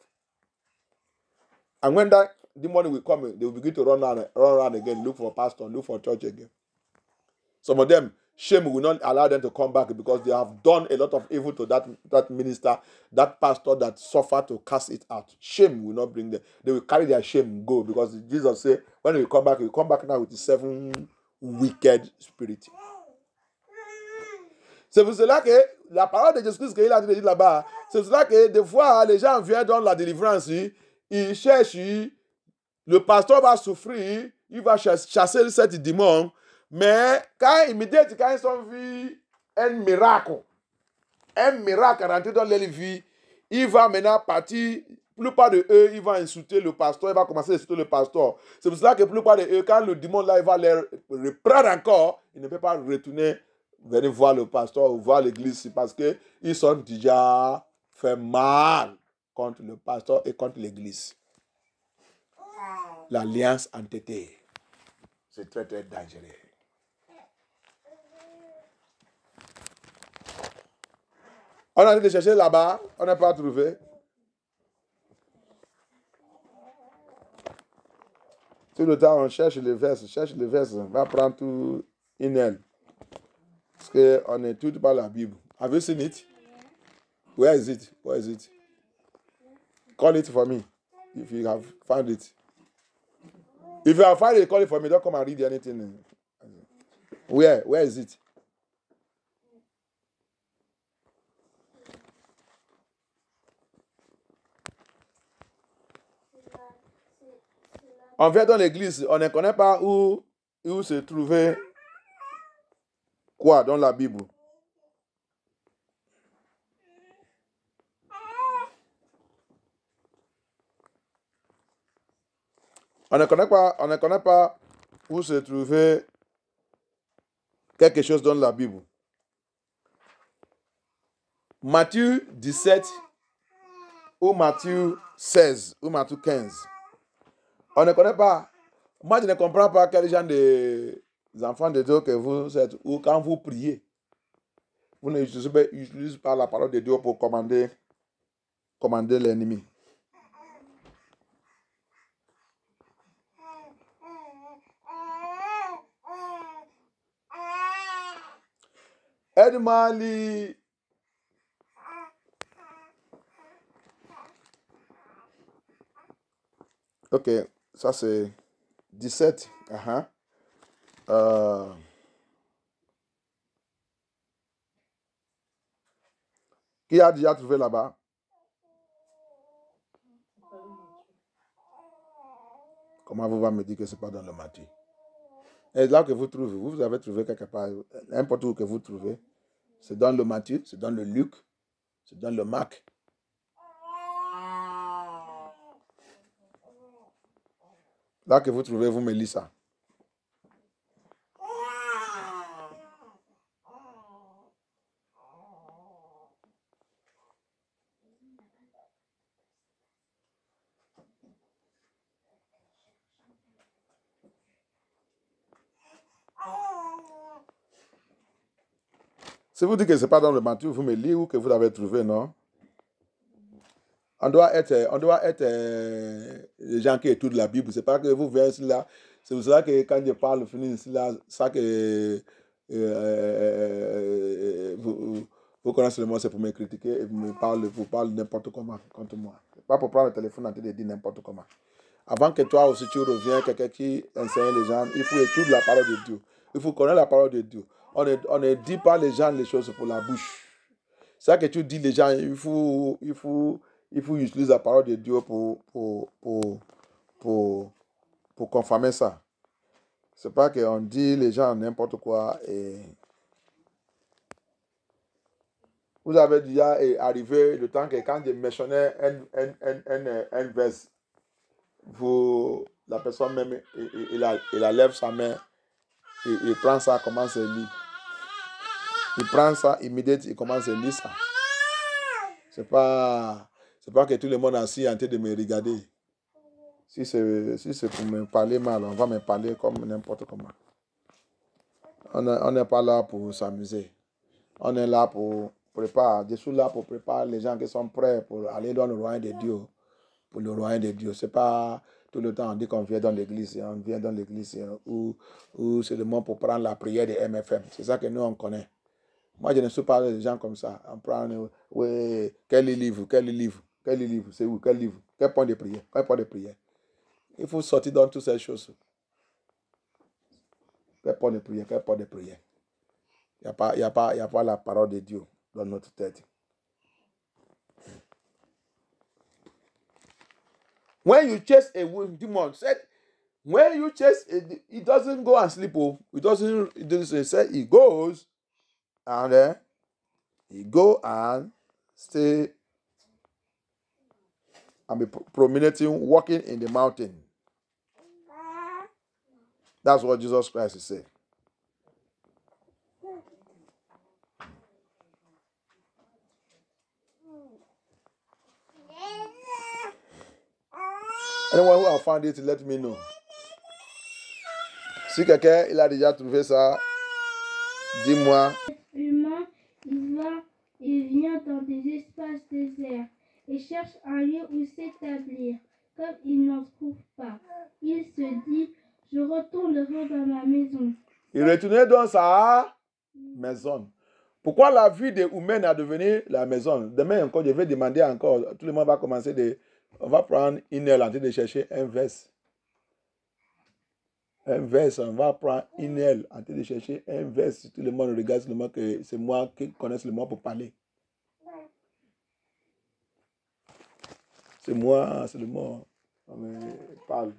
And when that demon will come, they will begin to run around again, look for a pastor, look for a church again. Some of them, shame will not allow them to come back because they have done a lot of evil to that minister, that pastor that suffered to cast it out. Shame will not bring them. They will carry their shame go because Jesus said, when you come back now with the 7 wicked spirits. C'est pour cela que la parole de Jésus-Christ qu'il a dit là-bas, c'est pour cela que des fois les gens viennent dans la délivrance, ils cherchent, le pasteur va souffrir, il va chasser cet démon. Mais quand ils ont vu un miracle rentré dans leur vie, il va maintenant partir, plus pas de eux, il va insulter le pasteur, il va commencer à insulter le pasteur. C'est pour cela que plus pas de eux, quand le démon là, il va les reprendre encore, il ne peut pas retourner, venir voir le pasteur ou voir l'église, parce qu'ils sont déjà fait mal contre le pasteur et contre l'église. L'alliance entêtée, c'est très très dangereux. On a été chercher là-bas, on n'a pas trouvé. Tout le temps, on cherche les verses, on va prendre tout une aile. Parce qu'on n'étudie pas la Bible. Have you seen it? Where is it? Call it for me, if you have found it. If you have found it, call it for me, don't come and read anything. Where is it? On vient dans l'église, on ne connaît pas où se trouvait quoi dans la Bible. On ne connaît pas où se trouvait quelque chose dans la Bible. Matthieu 17 ou Matthieu 16 ou Matthieu 15. On ne connaît pas. Moi, je ne comprends pas quel genre de enfants de Dieu que vous êtes ou quand vous priez. Vous n'utilisez pas la parole de Dieu pour commander l'ennemi. Aide-moi à lire ok, ça c'est 17. Qui a déjà trouvé là-bas? Comment vous va me dire que ce n'est pas dans le Matthieu? Et là que vous trouvez, vous avez trouvé quelque part, n'importe où que vous trouvez, c'est dans le Matthieu, c'est dans le Luc, c'est dans le Marc. Là que vous trouvez, vous me lisez ça. Si vous dites que ce n'est pas dans le Matthieu, vous me lisez où que vous l'avez trouvé, non? On doit être les gens qui étudient la Bible. Ce n'est pas que vous venez là. C'est pour cela que quand je parle, finir là, ça que vous connaissez le mot, c'est pour me critiquer et vous parlez n'importe comment contre moi. Pas pour prendre le téléphone en train de dire n'importe comment. Avant que toi aussi tu reviennes, quelqu'un qui enseigne les gens, il faut étudier la parole de Dieu. Il faut connaître la parole de Dieu. On ne dit pas les gens les choses pour la bouche. C'est ça que tu dis les gens, il faut utiliser la parole de Dieu pour confirmer ça. C'est pas qu'on dit les gens n'importe quoi. Et vous avez déjà arrivé le temps que quand je mentionnais un vers, la personne même, il lève sa main, il prend ça, commence à lire. Il prend ça immédiatement, il commence à lire ça. C'est pas que tout le monde assis en train de me regarder. Si c'est pour me parler mal, on va me parler comme n'importe comment. On n'est pas là pour s'amuser. On est là pour préparer. Je suis là pour préparer les gens qui sont prêts pour aller dans le royaume de Dieu. Pour le royaume de Dieu. C'est pas tout le temps on dit qu'on vient dans l'église. On vient dans l'église ou c'est le moment pour prendre la prière des MFM. C'est ça que nous, on connaît. Moi, je ne suis pas des gens comme ça. On prend, oui, quel livre, c'est où, quel livre, quel point de prière. Il faut sortir dans toutes ces choses. Quel point de prière. Il n'y a pas la parole de Dieu dans notre tête. When you chase a demon, said, when you chase, it doesn't go and sleep. It doesn't say it goes. And then he go and stay and be promenading, walking in the mountain. That's what Jesus Christ is saying. Anyone who has found it, let me know. Si quelqu'un il a déjà trouvé ça, dis-moi. Il vient dans des espaces déserts et cherche un lieu où s'établir. Comme il n'en trouve pas, il se dit, je retournerai dans ma maison. Il retournait dans sa maison. Pourquoi la vie de Oumen a devenu la maison? Demain encore, je vais demander encore. Tout le monde va commencer on va prendre une heure en train de chercher un vers. On va prendre une aile en train de chercher un vers. Tout le monde regarde seulement que c'est moi qui connais le mot pour parler. C'est moi, c'est le mot. Je parle.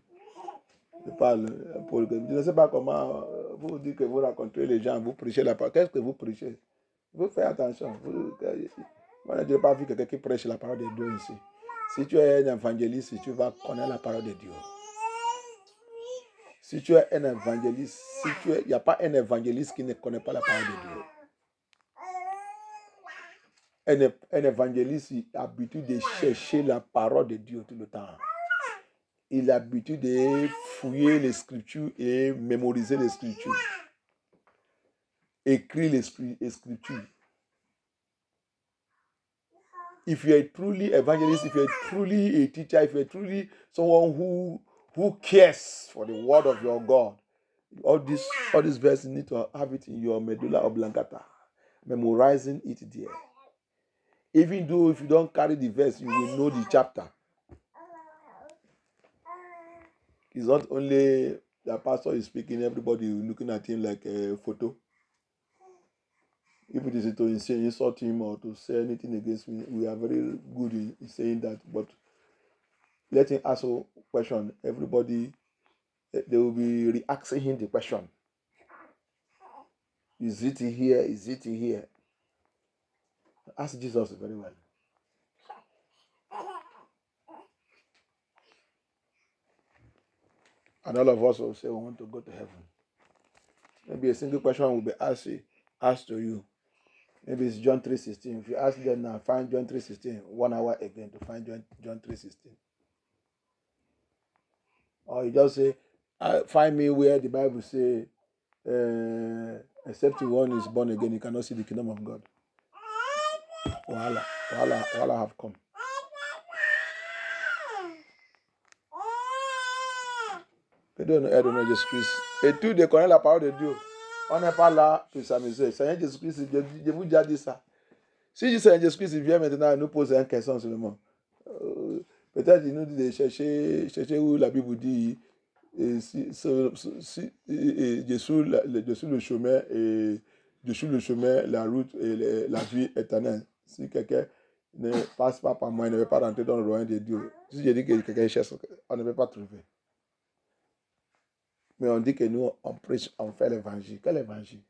Je ne sais pas comment vous dites que vous racontez les gens, vous prêchez la parole. Qu'est-ce que vous prêchez? Vous faites attention. Moi, je n'ai pas vu quelqu'un qui prêche la parole de Dieu ici. Si tu es un évangéliste, tu vas connaître la parole de Dieu. Si tu es un évangéliste, il n'y a pas un évangéliste qui ne connaît pas la parole de Dieu. Un évangéliste a l'habitude de chercher la parole de Dieu tout le temps. Il a l'habitude de fouiller les Scriptures et mémoriser les Scriptures. Écrire les Scriptures. If you are truly evangelist, if you are truly a teacher, if you are truly someone who cares for the word of your God, all these verses need to have it in your medulla oblongata, memorizing it there. Even though if you don't carry the verse, you will know the chapter. It's not only the pastor is speaking, everybody is looking at him like a photo. If it is to insult him or to say anything against me, we are very good in saying that. But let him ask a question. Everybody, they will be re-asking him the question. Is it here? Is it here? Ask Jesus very well. And all of us will say we want to go to heaven. Maybe a single question will be asked to you. Maybe it's John 3:16. If you ask them now, find John 3:16. 1 hour again to find John 3:16. Or you just say, find me where the Bible says, except one is born again, you cannot see the kingdom of God. Wahala, wahala, wahala have come. Père Jésus-Christ. Et tous de connaître la parole de Dieu. On n'est pas là pour s'amuser. Seigneur Jésus-Christ, je vous ai déjà dit ça. Si je Seigneur Jésus-Christ vient maintenant et nous pose une question seulement, peut-être il nous dit de chercher où la Bible dit je suis le chemin, la route et la vie éternelle. Si quelqu'un ne passe pas par moi, il ne veut pas rentrer dans le royaume de Dieu. Si je dis que quelqu'un cherche, on ne peut pas trouver. Mais on dit que nous, on prêche, on fait l'évangile. Quel évangile?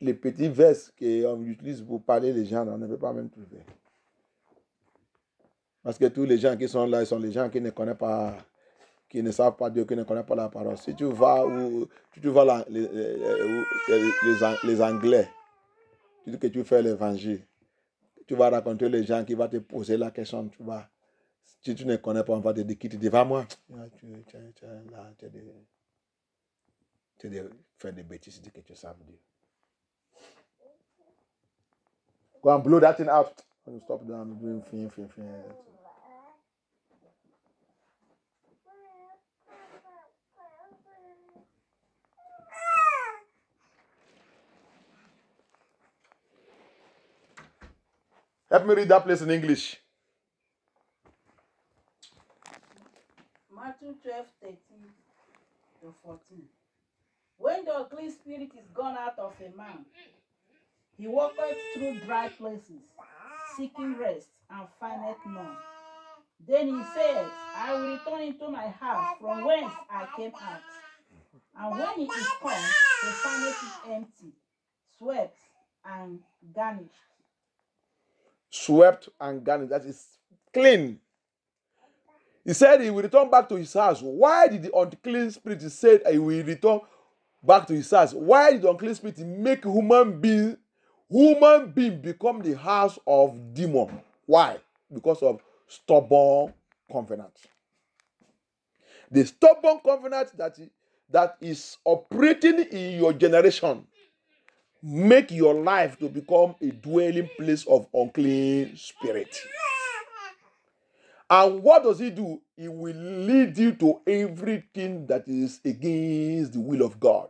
Les petits vers qu'on utilise pour parler les gens, on ne peut pas même trouver. Parce que tous les gens qui sont là, ils sont les gens qui ne connaissent pas, qui ne savent pas Dieu, qui ne connaissent pas la parole. Si tu vas où tu vas là, les Anglais, tu dis que tu fais l'évangile, tu vas raconter les gens qui vont te poser la question, tu vas. Si tu ne connais pas, on va te dire, quitte devant moi. Tu as fait des bêtises, tu dis que tu sais Dieu. Go and blow that thing out. Stop them doing thing. Help me read that place in English. Matthew 12:13-14. When the unclean spirit is gone out of a man, he walketh through dry places, seeking rest, and findeth none. Then he says, I will return into my house from whence I came out. And when he is come, he findeth it empty, swept and garnished. Swept and garnished. That is clean. He said he will return back to his house. Why did the unclean spirit say he will return back to his house? Why did the unclean spirit make human being become the house of demon? Why? Because of stubborn covenant. The stubborn covenant that is operating in your generation make your life to become a dwelling place of unclean spirit. And what does he do? He will lead you to everything that is against the will of God.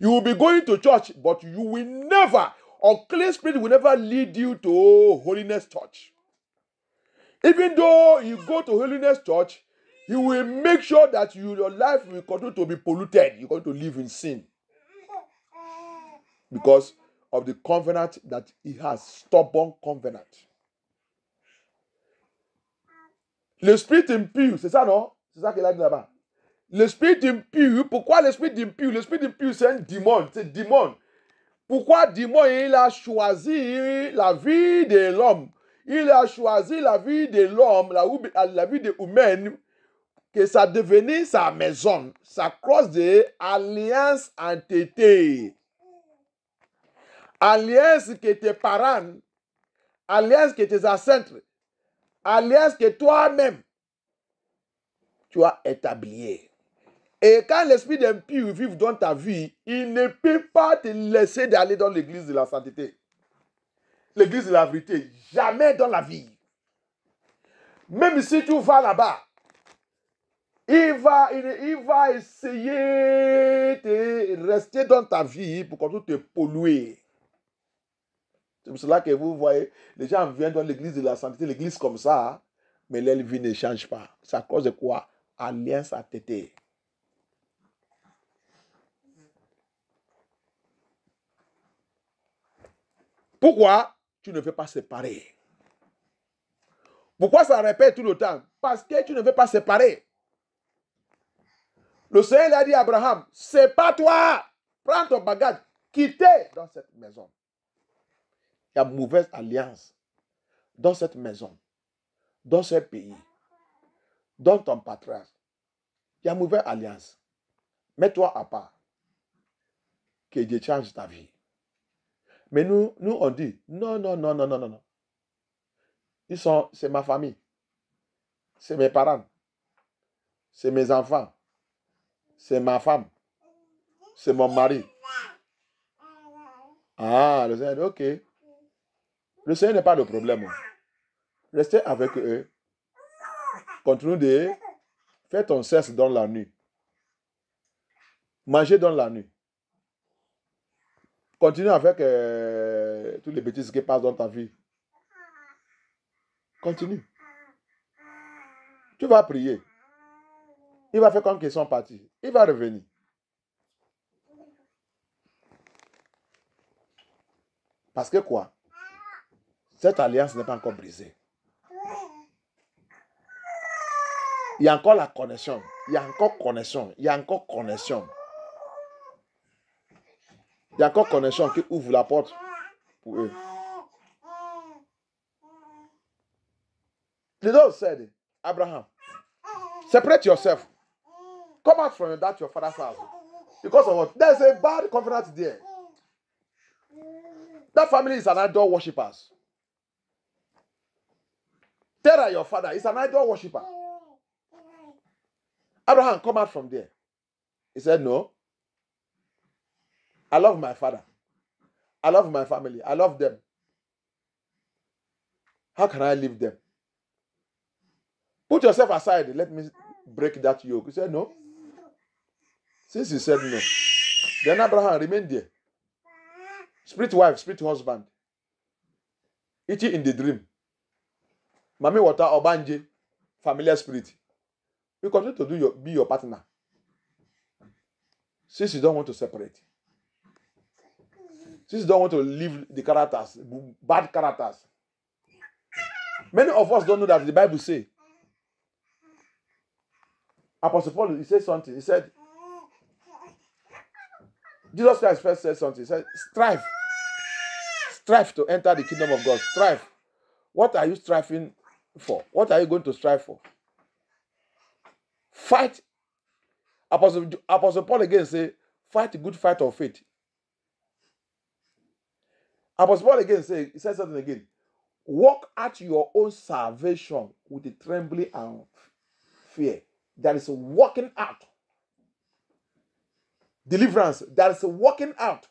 You will be going to church, but you will never, unclean spirit will never lead you to holiness church. Even though you go to holiness church, he will make sure that your life will continue to be polluted. You're going to live in sin. Because of the covenant that he has, stubborn covenant. Le spirit impur, c'est ça non? C'est ça qu'il a dit là-bas. Le spirit impur, pourquoi le spirit impur? Le spirit impur c'est un démon, c'est démon. Pourquoi démon? Il a choisi la vie de l'homme. Il a choisi la vie de l'homme, la vie de humaine que ça devenait sa maison, sa crosse de alliance entêtée. Alliance que tes parents, alliance que tes ancêtres, alliance que toi-même, tu as établie. Et quand l'esprit d'impur vit dans ta vie, il ne peut pas te laisser d'aller dans l'église de la sainteté. L'église de la vérité, jamais dans la vie. Même si tu vas là-bas, il va essayer de rester dans ta vie pour qu'on te pollue. C'est pour cela que vous voyez, les gens viennent dans l'église de la sainteté, l'église comme ça, mais leur vie ne change pas. C'est à cause de quoi? Alliance entêtée. Pourquoi tu ne veux pas séparer? Pourquoi ça répète tout le temps? Parce que tu ne veux pas séparer. Le Seigneur a dit à Abraham, sépare-toi, prends ton bagage, quittez dans cette maison. Il y a mauvaise alliance dans cette maison, dans ce pays, dans ton patriarche. Il y a mauvaise alliance. Mets-toi à part. Que Dieu change ta vie. Mais nous, on dit, non, non, non, non, non, non, non. C'est ma famille. C'est mes parents. C'est mes enfants. C'est ma femme. C'est mon mari. Ah, le Seigneur, ok. Le Seigneur n'est pas le problème. Restez avec eux. Continue de faire ton cesse dans la nuit. Mangez dans la nuit. Continue avec toutes les bêtises qui passent dans ta vie. Continue. Tu vas prier. Il va faire comme qu'ils sont partis. Il va revenir. Parce que quoi? Cette alliance n'est pas encore brisée. Il y a encore la connexion. Il y a encore connexion. Il y a encore connexion. Il y a encore connexion qui ouvre la porte pour eux. The Lord said, Abraham, separate yourself. Come out from that your father's house. Because of what? There's a bad covenant there. That family is an idol worshiper. Terah, your father, is an idol worshiper. Abraham, come out from there. He said, no. I love my father. I love my family. I love them. How can I leave them? Put yourself aside. Let me break that yoke. He said no. Since he said no, then Abraham remained there. Split wife, split husband. Eating in the dream. Mami water, obanje, familiar spirit. You continue to be your partner. Since you don't want to separate. Since you don't want to leave the characters, bad characters. Many of us don't know that the Bible says. Apostle Paul, he said something. He said, Jesus Christ first said something. He said, strive. Strive to enter the kingdom of God. Strive. What are you striving for? What are you going to strive for? Fight. Apostle Paul again said, fight a good fight of faith. Apostle Paul again said, he said something again. Walk at your own salvation with the trembling and fear. There is a walking out. Deliverance. There is a walking out.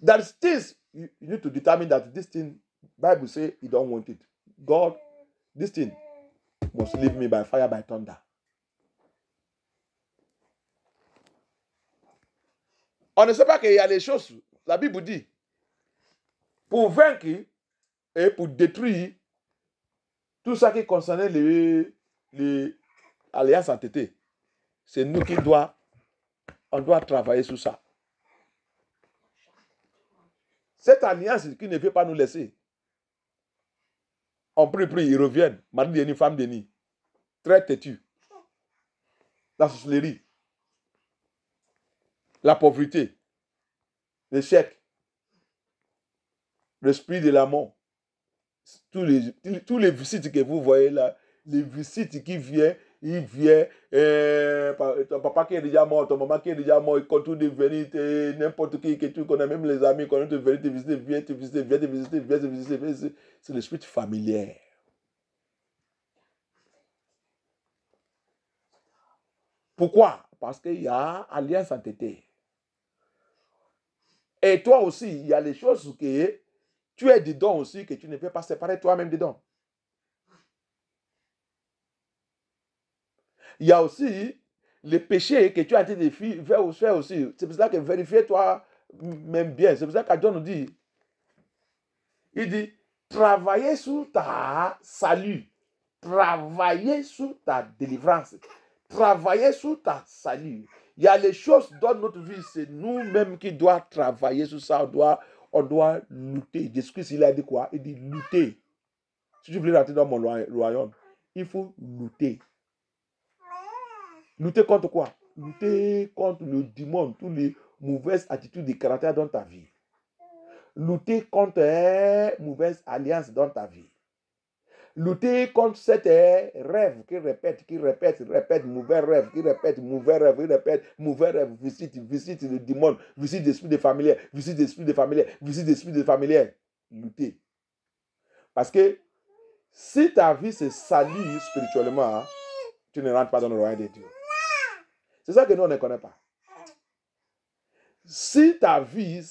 There is things you need to determine that this thing, Bible says you don't want it. God, this thing must leave me by fire, by thunder. On ne sait pas qu'il y a les choses, la Bible dit, pour vaincre et pour détruire tout ça qui concernait les alliances entêtées. C'est nous qui on doit travailler sur ça. Cette alliance qui ne veut pas nous laisser. On prie, ils reviennent. Mari déni, femme déni. Très têtu. La sorcellerie. La pauvreté. L'échec. L'esprit de la mort. Tous les visites que vous voyez là, les visites qui viennent, il vient, ton papa qui est déjà mort, ton maman qui est déjà mort, il continue de venir, n'importe qui que tu connais, même les amis, quand ils viennent te visiter, viens te visiter, viens te visiter, viens te visiter. C'est l'esprit familier. Pourquoi? Parce qu'il y a alliance entêtée. Et toi aussi, il y a les choses que tu es dedans aussi, que tu ne peux pas séparer toi-même dedans. Il y a aussi les péchés que tu as été de faire aussi. C'est pour ça que vérifier toi-même bien. C'est pour ça qu'Adon nous dit, il dit, travaillez sur ta salut. Travaillez sur ta délivrance. Travaillez sur ta salut. Il y a les choses dans notre vie. C'est nous-mêmes qui doivons travailler sur ça. On doit lutter. Jésus-Christ, il a dit quoi? Il dit lutter. Si tu veux rentrer dans mon royaume, il faut lutter. Lutter contre quoi? Lutter contre le démon, toutes les mauvaises attitudes de caractère dans ta vie. Lutter contre les mauvaises alliances dans ta vie. Lutter contre cet rêve qui répète, mauvais rêve, visite le démon, visite l'esprit des familiers. Lutter. Parce que si ta vie se salit spirituellement, tu ne rentres pas dans le royaume de Dieu. C'est ça que nous, on ne connaît pas. Si ta vie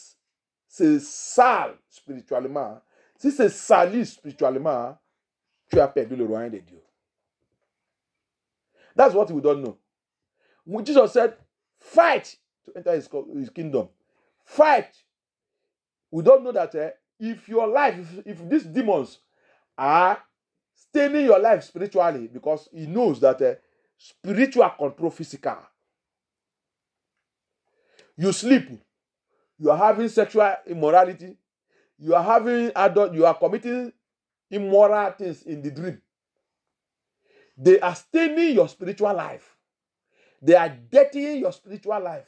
se sale spirituellement, si c'est sali spirituellement, tu as perdu le royaume de Dieu. That's what we don't know. When Jesus said, fight to enter his kingdom. Fight. We don't know that if your life, if these demons are staining your life spiritually, because he knows that spiritual control physical. You sleep, you are having sexual immorality, you are committing immoral things in the dream. They are staining your spiritual life. They are dirtying your spiritual life.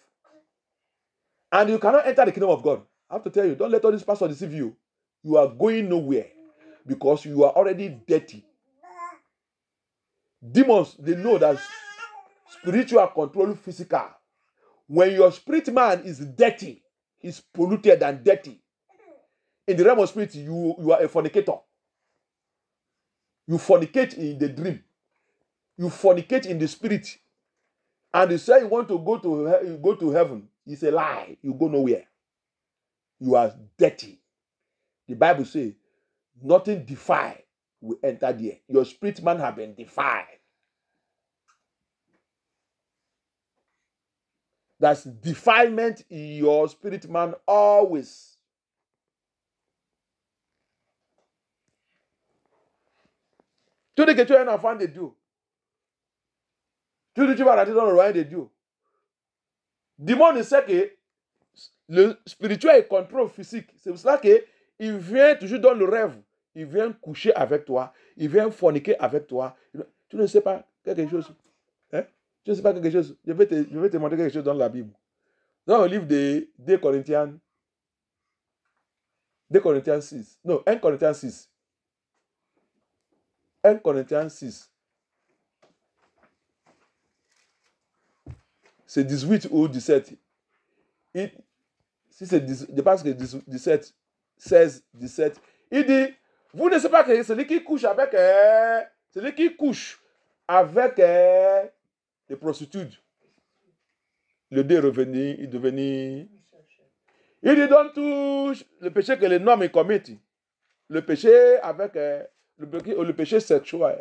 And you cannot enter the kingdom of God. I have to tell you, don't let all this pastor deceive you. You are going nowhere because you are already dirty. Demons, they know that spiritual control physical. When your spirit man is dirty, is polluted and dirty, in the realm of spirit, you are a fornicator. You fornicate in the dream. You fornicate in the spirit. And you say you want to go to heaven. It's a lie. You go nowhere. You are dirty. The Bible says, nothing defiled will enter there. Your spirit man has been defiled. That's defilement in your spirit man always. Tu dis que tu es un enfant de Dieu. Tu dis que tu vas rentrer dans le royaume de Dieu. Dis-moi, sait que le spirituel est contre le physique. C'est pour cela qu'il vient toujours dans le rêve. Il vient coucher avec toi. Il vient forniquer avec toi. Tu ne sais pas quelque chose. Hein? Tu ne sais pas quelque chose. Je vais te montrer quelque chose dans la Bible. Dans le livre de 1 Corinthiens 6. C'est 18 ou 17. Si c'est 17, je pense que 17, 16, 17. Il dit, vous ne savez pas que celui qui couche avec les prostituées, le dé revenir, il devenir. Il dit donc tout le péché que les hommes commettent. Le péché avec le péché sexual.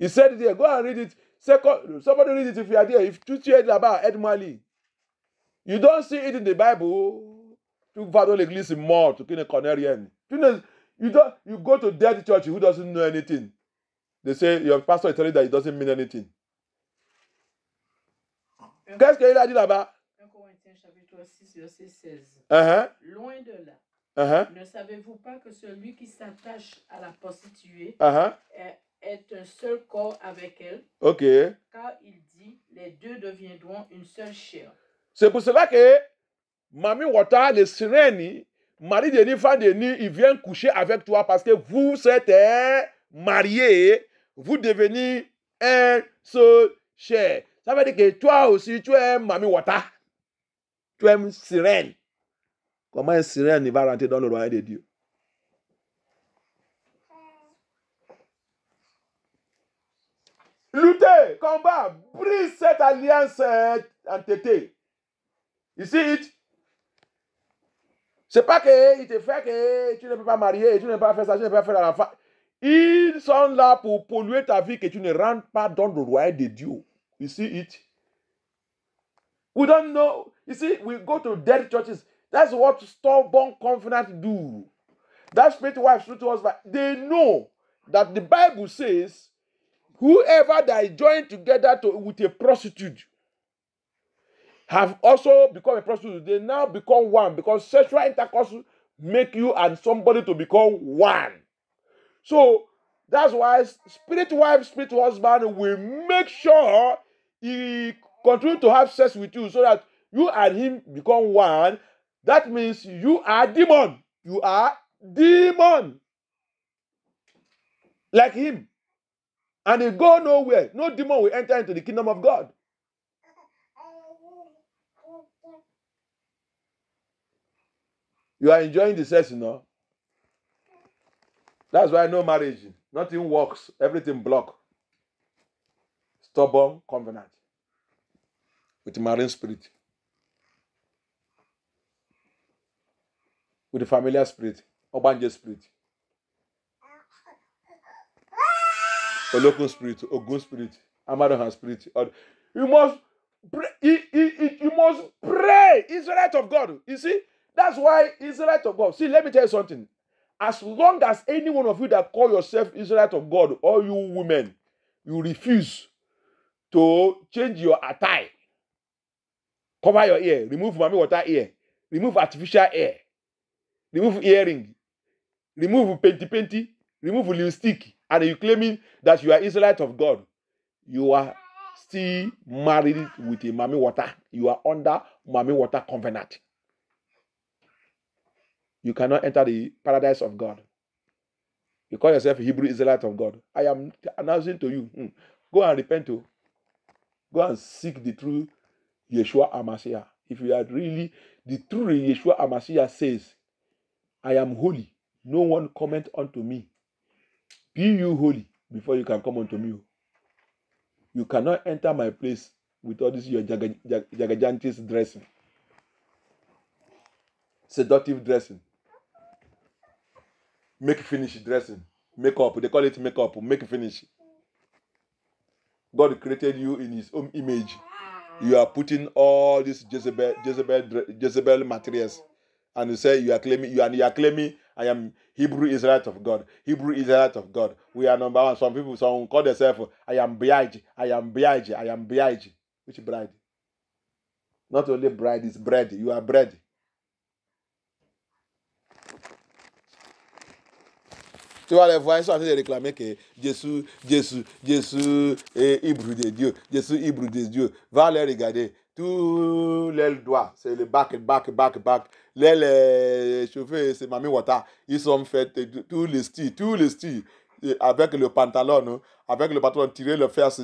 Il said there, go and read it. Somebody read it if you are there. If tu es là-bas, aide-moi à lire. You don't see it in the Bible. Tu vas dans l'église morte, qui ne connaît rien. You go to dead church who doesn't know anything. They say, your pastor is telling you that it doesn't mean anything. Qu'est-ce qu'il a dit là-bas? 1 Corinthiens chapitre 6, verset 16. Loin de là. Ne savez-vous pas que celui qui s'attache à la prostituée est un seul corps avec elle? Ok. Car il dit, les deux deviendront une seule chair. C'est pour cela que Mami Wata, les sirènes, Marie Denis, Fandeni, ils viennent coucher avec toi parce que vous êtes marié, vous devenez un seul chair. Ça veut dire que toi aussi, tu es Mami Wata. Tu es une sirène. Comment une sirène va rentrer dans le royaume de Dieu? Lutter, combat, brise cette alliance entêtée. Ici, c'est pas qu'il te fait que tu ne peux pas marier, tu ne peux pas faire ça, tu ne peux pas faire la femme. Ils sont là pour polluer ta vie, que tu ne rentres pas dans le royaume de Dieu. You see it? We don't know. You see, we go to dead churches. That's what stubborn covenant do. That spirit wife, spirit husband, they know that the Bible says, whoever that is joined together with a prostitute have also become a prostitute. They now become one, because sexual intercourse make you and somebody to become one. So that's why spirit wife, spirit husband will make sure he continues to have sex with you, so that you and him become one. That means you are demon. You are demon. Like him. And they go nowhere. No demon will enter into the kingdom of God. You are enjoying the sex, you know. That's why no marriage, nothing works, everything blocked. Stubborn covenant with marine spirit, with the familiar spirit, Obanje spirit, Olokun spirit, Ogun spirit, Amadohan spirit. You must pray. You must pray. Israelite of God. You see, that's why Israelite of God. See, let me tell you something. As long as any one of you that call yourself Israelite of God, or you women, you refuse to change your attire, cover your ear, remove Mami Water ear, remove artificial ear, remove earring, remove penti-penti, remove lipstick, and you claiming that you are Israelite of God, you are still married with a Mami Water. You are under Mami Water covenant. You cannot enter the paradise of God. You call yourself Hebrew Israelite of God. I am announcing to you, go and repent. Go and seek the true Yeshua HaMashiach. If you are really the true Yeshua HaMashiach says, I am holy. No one comment unto me. Be you holy before you can come unto me. You cannot enter my place with all this your jagajantis dressing. Seductive dressing. Make finish dressing, makeup. They call it makeup. Make finish. God created you in His own image. You are putting all this Jezebel materials, and you say you are claiming, you are claiming, I am Hebrew Israelite of God. Hebrew Israelite of God. We are number one. Some people, some call themselves, I am bride. I am bride. I am bride. Which bride? Not only bride, it's bread. You are bread. Tu vas les voir, ils sont en train de réclamer que Jésus est hébreu de Dieu. Jésus est hébreu de Dieu. Va les regarder. Tous les doigts, c'est le bac. Les cheveux, c'est Mami Wata. Ils sont faits tous les styles. Avec le pantalon, non? Avec le pantalon, tirer le face,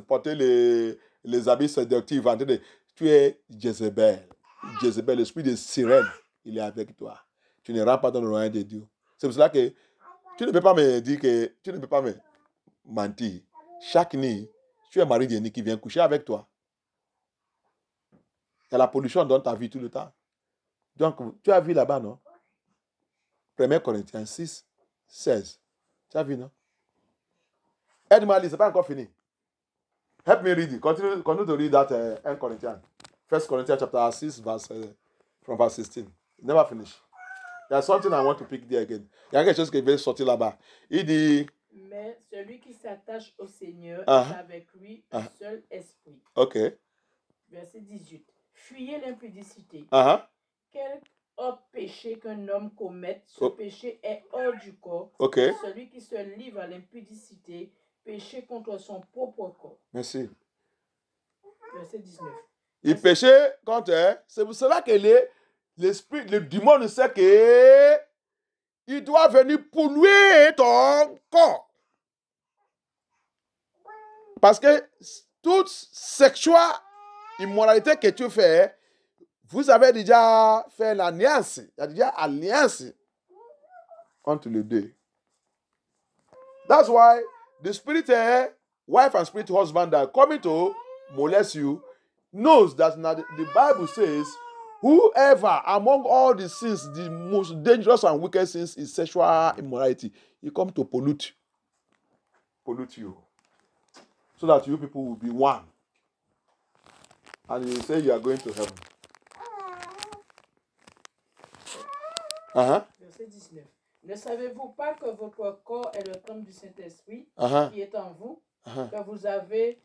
porter les habits séductifs. Tu es Jézabel. Jézabel, l'esprit de sirène, il est avec toi. Tu ne rentres pas dans le royaume de Dieu. C'est pour cela que tu ne peux pas me dire que... Tu ne peux pas me mentir. Chaque nid, tu es mari d'un nid qui vient coucher avec toi. Il y a la pollution dans ta vie tout le temps. Donc, tu as vu là-bas, non? 1 Corinthiens 6, 16. Tu as vu, non? Aide-moi à lire, ce n'est pas encore fini. Help me read it. Continue to read that 1 Corinthians. 1 Corinthians chapter 6, from verse 16. Never finish. There's something I want to pick there again. Il y a quelque chose qui vient sortir là-bas. Il dit... Mais celui qui s'attache au Seigneur est avec lui un seul esprit. OK. Verset 18. Fuyez l'impudicité. Quel autre péché qu'un homme commette, ce péché est hors du corps. OK. Celui qui se livre à l'impudicité, péché contre son propre corps. Merci. Verset 19. Il péchait contre... C'est pour cela qu'elle est... L'esprit, le démon sait que il doit venir polluer ton corps. Parce que toute sexuelle immoralité que tu fais, vous avez déjà fait l'alliance. Il y a déjà alliance entre les deux. That's why the spirit wife and spirit husband that are coming to molest you knows that now the Bible says, whoever among all the sins, the most dangerous and wicked sins is sexual immorality. You come to pollute you, so that you people will be one. And you say you are going to heaven. Verset 19. Ne savez-vous pas que votre corps est le temple du Saint-Esprit qui est en vous, que vous avez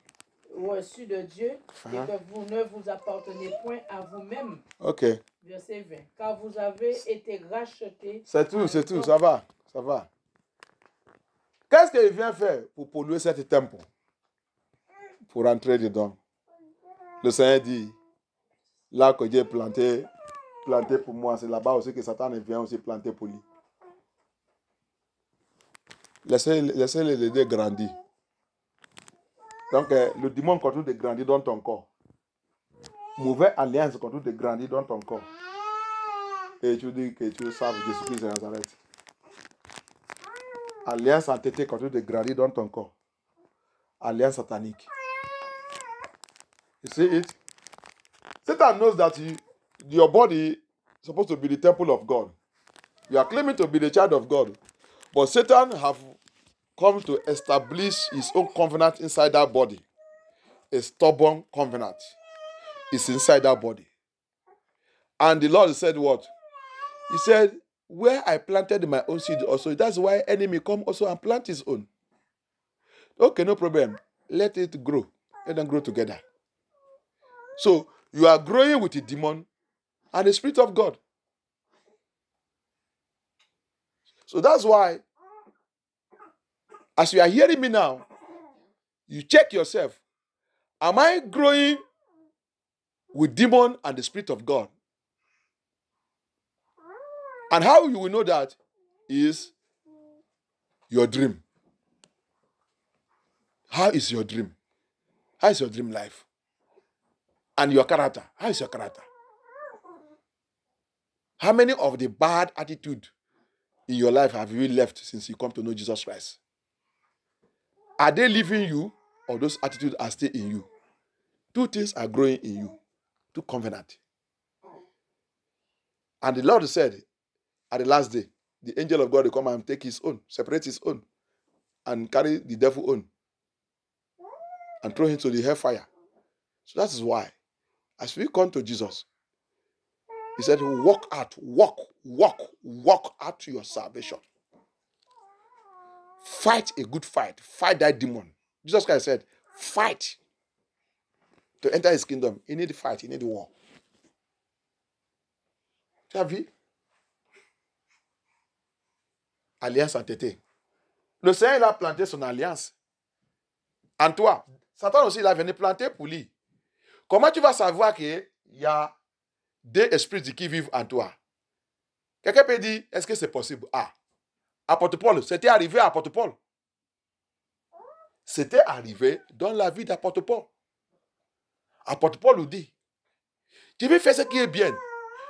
reçu de Dieu et que vous ne vous appartenez point à vous-même? Ok. Verset 20. Car vous avez été racheté. C'est tout, ça va, ça va. Qu'est-ce qu'il vient faire pour polluer cet temple? Pour entrer dedans. Le Seigneur dit, là que Dieu est planté pour moi, c'est là-bas aussi que Satan vient aussi planter pour lui. Laissez les deux grandir. Donc, le démon continue de grandir dans ton corps. Mauvaise alliance continue de grandir dans ton corps. Et tu dis que tu sauves Jésus-Christ de Nazareth. Alliance entêtée continue de grandir dans ton corps. Alliance satanique. You see it? Satan knows that your body is supposed to be the temple of God. You are claiming to be the child of God. But Satan have come to establish his own covenant inside that body. A stubborn covenant is inside that body. And the Lord said what? He said, where I planted my own seed also, that's why enemy come also and plant his own. Okay, no problem. Let it grow. Let them grow together. So, you are growing with the demon and the Spirit of God. So that's why, as you are hearing me now, you check yourself. Am I growing with demon and the Spirit of God? And how you will know that is your dream. How is your dream? How is your dream life? And your character. How is your character? How many of the bad attitudes in your life have you left since you come to know Jesus Christ? Are they leaving you, or those attitudes are still in you? Two things are growing in you. Two covenant. And the Lord said, at the last day, the angel of God will come and take his own, separate his own, and carry the devil on, and throw him to the hellfire. So that is why, as we come to Jesus, he said, walk out, walk out to your salvation. Fight a good fight. Fight that demon. Jesus Christ said, fight. To enter his kingdom, you need to fight, you need to war. Tu as vu? Alliance entêtée. Le Seigneur, il a planté son alliance en toi. Satan aussi, il a venu planter pour lui. Comment tu vas savoir qu'il y a deux esprits qui vivent en toi? Quelqu'un peut dire, est-ce que c'est possible? Ah, apôtre Paul, c'était arrivé à apôtre Paul. C'était arrivé dans la vie d'apôtre Paul. Apôtre Paul nous dit, tu veux faire ce qui est bien,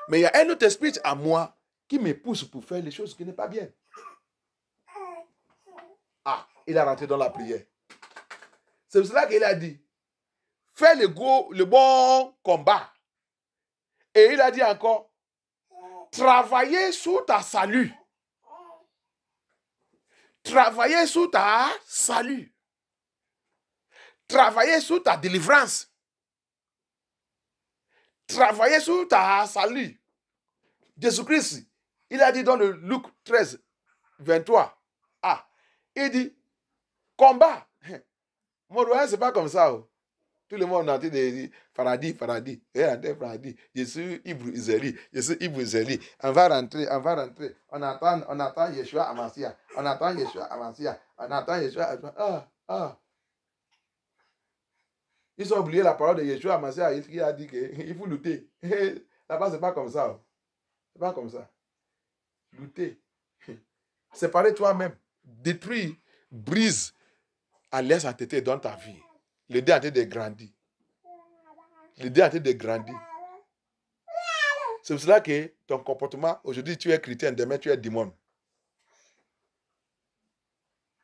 mais il y a un autre esprit à moi qui me pousse pour faire les choses qui n'est pas bien. Ah, il a rentré dans la prière. C'est pour cela qu'il a dit, fais le bon combat. Et il a dit encore, travaillez sur ta salut. Travaillez sur ta salut. Travaillez sur ta délivrance. Travaillez sur ta salut. Jésus-Christ, il a dit dans le Luc 13, 23. Ah, il dit, combat. Mon royaume, ce n'est pas comme ça. Oh. Tout le monde est en train de dire paradis. Je suis Ibrou Izeli. On va rentrer. On attend Yeshua Amasia. Ah. Ils ont oublié la parole de Yeshua Amasia. Il a dit qu'il faut lutter. Là-bas, ce n'est pas comme ça. Ce n'est pas comme ça. Lutter. Séparer toi-même. Détruire. Brise. Alliance entêtée dans ta vie. Le dé est en train de grandir. Le dé est en train de grandir. C'est pour cela que ton comportement, aujourd'hui tu es chrétien, demain tu es démon.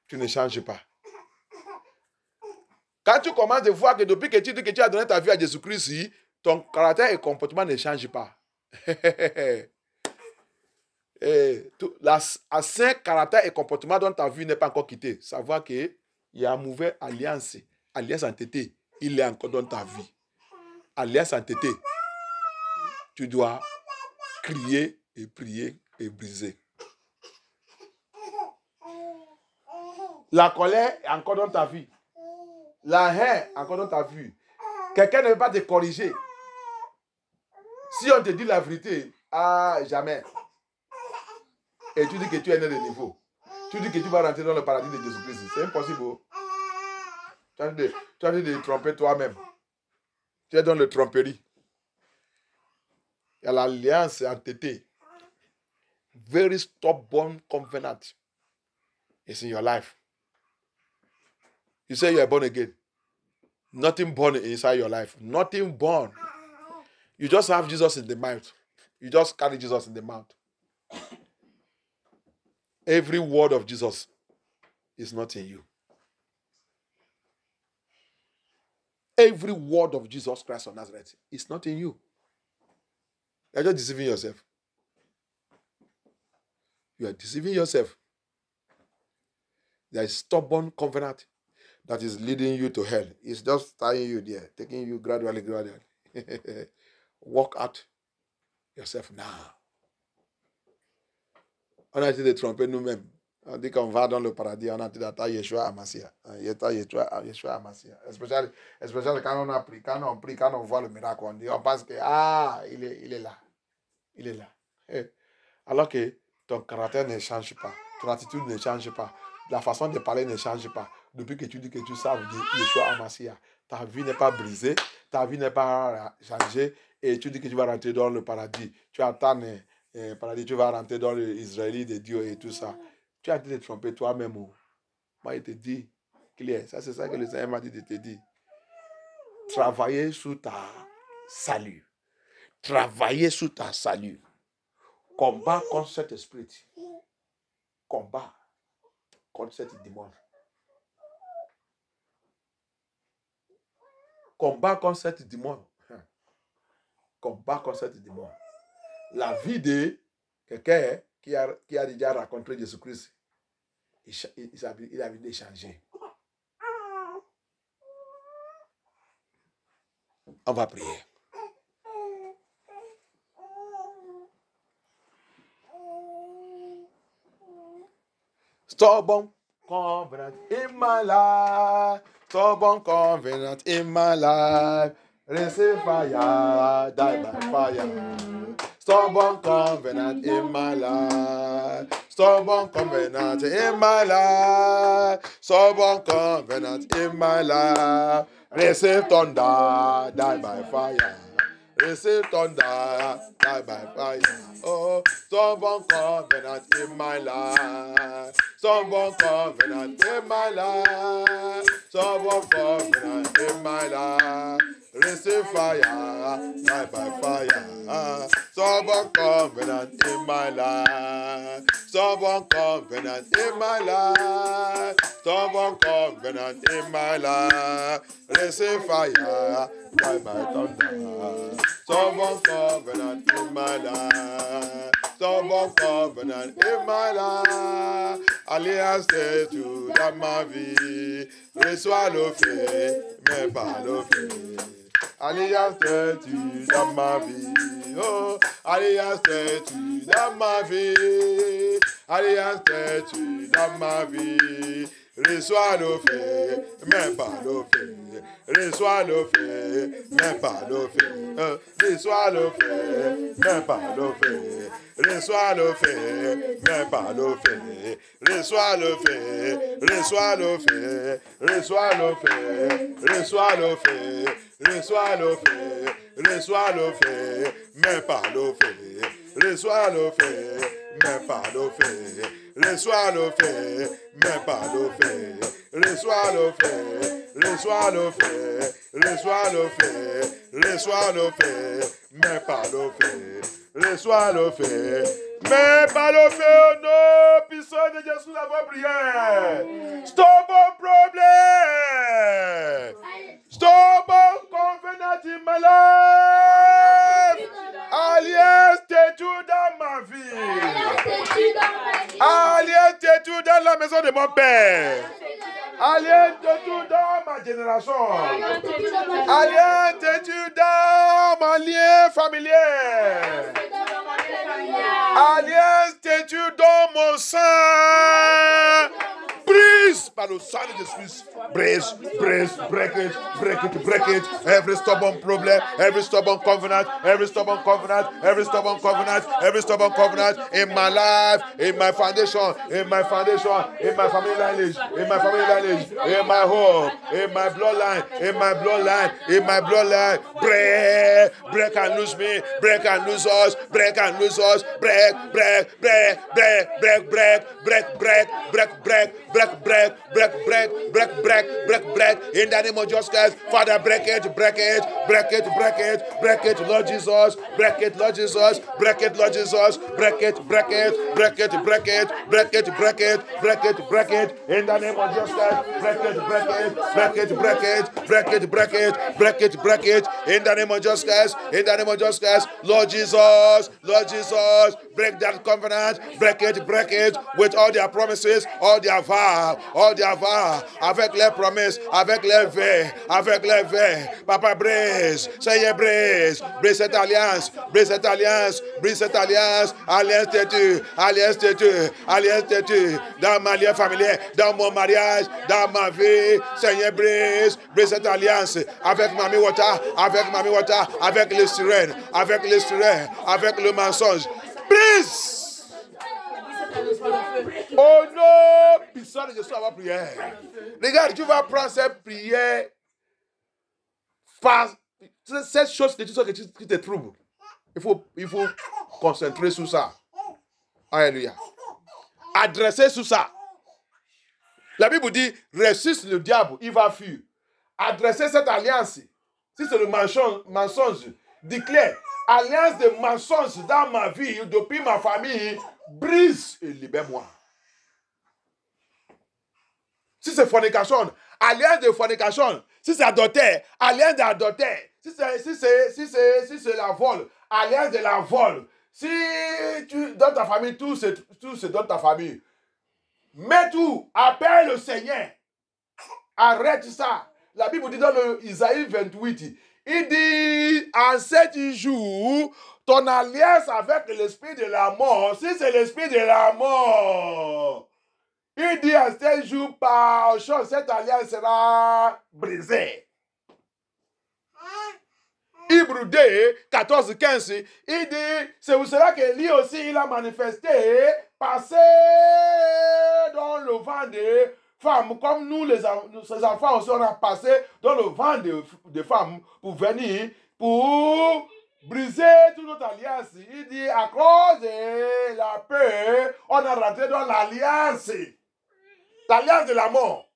Tu ne changes pas. Quand tu commences à voir que depuis que tu dis que tu as donné ta vie à Jésus-Christ, ton caractère et comportement ne changent pas. Et tout, l'ancien caractère et comportement dont ta vie n'est pas encore quitté. Savoir qu'il y a une mauvaise alliance, alliance entêtée, il est encore dans ta vie. Alliance entêtée. Tu dois crier et prier et briser. La colère est encore dans ta vie. La haine est encore dans ta vie. Quelqu'un ne veut pas te corriger. Si on te dit la vérité, ah, jamais. Et tu dis que tu es né de nouveau. Tu dis que tu vas rentrer dans le paradis de Jésus-Christ. C'est impossible. Tu as envie de tromper toi-même. Tu es dans le tromperie. Il y a l'alliance entêtée. Very stubborn covenant. It's in your life. You say you are born again. Nothing born inside your life. Nothing born. You just have Jesus in the mouth. You just carry Jesus in the mouth. Every word of Jesus is not in you. Every word of Jesus Christ of Nazareth is not in you. You are just deceiving yourself. You are deceiving yourself. There is a stubborn covenant that is leading you to hell. It's just tying you there, taking you gradually, gradually. Walk out yourself now. On a essayé de tromper nous-mêmes. On dit qu'on va dans le paradis, on a dit d'attendre Yeshua Amasia. Yeshua Amasia. Especially quand on a pris, quand on voit le miracle, on dit, on pense que, ah, il est là. Il est là. Alors que ton caractère ne change pas, ton attitude ne change pas. La façon de parler ne change pas. Depuis que tu dis que tu sais Yeshua Amasia, ta vie n'est pas brisée, ta vie n'est pas changée, et tu dis que tu vas rentrer dans le paradis. Tu attends le paradis, tu vas rentrer dans l'Israël de Dieu et tout ça. Tu as dit de te tromper toi-même. Moi, il te dit, clair, ça c'est ça que le Seigneur m'a dit de te dire. Travaillez sur ta salut. Travaillez sur ta salut. Combat contre cet esprit. Combat contre cette démon. Combat contre cette démon. Combat contre cette démon. La vie de quelqu'un qui a déjà rencontré Jésus-Christ, il a envie de changer. On va prier. Stubborn covenant in my life. Stubborn covenant in my life. Receive fire, die by fire. Stubborn covenant in my life. Stubborn covenant in my life. Stubborn covenant in my life. Receive thunder, die by fire. Receive thunder, die by fire. Oh, stubborn covenant in my life. Stubborn covenant in my life. Stubborn covenant in my life. Receive fire, die by fire. Stubborn covenant in my life. Stubborn covenant in my life. Stubborn covenant in my life. Receive fire, die by thunder. Stubborn covenant in my life. Stubborn covenant in my life. Alliance Têtue dans ma vie. Reçois le fait, mais pas le fait. Alliance Têtue dans ma vie, oh, alliance Têtue dans ma vie, alliance Têtue dans ma vie. Reçois le fait, mais pas le fait. Reçois le fait, mais pas le fait. Reçois le fait, mais pas le fait. Reçois le fait, mais pas le fait. Reçois le fait, reçois le fait, reçois le fait, reçois le fait. Reçois le fait, mais pas le fait. Reçois le fait, mais pas d'offert. Reçois l'offert, mais pas d'offert. Reçois l'offert, reçois l'offert. Reçois l'offert, reçois l'offert, mais pas d'offert. Reçois l'offert, mais pas d'offert. Non, puissant de Dieu sous la voie prière. Stubborn problème. Stubborn covenant in my life. Alliance Têtue dans ma vie. Alliance Têtue dans la maison de mon père. Alliance Têtue dans ma génération. Alliance Têtue dans ma lien familial. Alliance Têtue dans mon sang. Brise par le sang de Jésus. Brise, brise, break it, break it, break it. Every stubborn problem, every stubborn covenant, every stubborn covenant, every stubborn covenant, every stubborn covenant in my life, in my foundation, in my foundation, in my family lineage, in my family lineage, in my home, in my bloodline, in my bloodline, in my bloodline. Break, break and lose me, break and lose us, break and lose us. Break, break, break, break, break, break, break, break, break, break. Break, break, break, break, break, break, break, break. In the name of Jesus Christ, Father, break it, break it, break it, break it, break it, Lord Jesus, break it, Lord Jesus, break it, Lord Jesus, break it, break it, break it, break it, break it, break it, break it, break it. In the name of Jesus Christ, break it, break it, break it, break it, break it, break it, break it, break it. In the name of Jesus Christ, in the name of Jesus Christ, Lord Jesus, break that covenant, break it, with all their promises, all their vows. Oh Dieu, avec les promesses, avec les vœux, avec les vœux. Papa, brise, Seigneur, brise, brise cette alliance, brise cette alliance, brise cette alliance. Alliance Têtue, alliance Têtue, alliance Têtue. Dans ma lien familial, dans mon mariage, dans ma vie, Seigneur, brise, brise cette alliance. Avec Mami Wata, avec Mami Wata, avec les sirènes, avec les sirènes, avec le mensonge. Brise. Oh non, puissant de Jésus, à ma prière. Regarde, tu vas prendre cette prière par cette chose que tu sens qui te trouble. Il faut concentrer sur ça. Alléluia. Adresser sur ça. La Bible dit, résiste le diable, il va fuir. Adresser cette alliance. Si c'est le mensonge, déclare, alliance de mensonge dans ma vie, depuis ma famille, brise et libère-moi. Si c'est fornication, alliance de fornication. Si c'est adultère, alliance d'adultère. Si c'est la vol, alliance de la vol. Si tu donnes ta famille, tout se donne ta famille. Mais tout, appelle le Seigneur. Arrête ça. La Bible dit dans le Isaïe 28, il dit, en 7 jours, ton alliance avec l'esprit de la mort, si c'est l'esprit de la mort, il dit en 7 jours, par chose, cette alliance sera brisée. Hébreux 14:15, il dit, c'est pour cela que lui aussi, il a manifesté, passé dans le vent de femmes, comme nous, ses enfants aussi, on a passé dans le vent de femmes pour venir, pour briser toute notre alliance. Il dit, à cause de la peur, on est rentré dans l'alliance. L'alliance de la mort,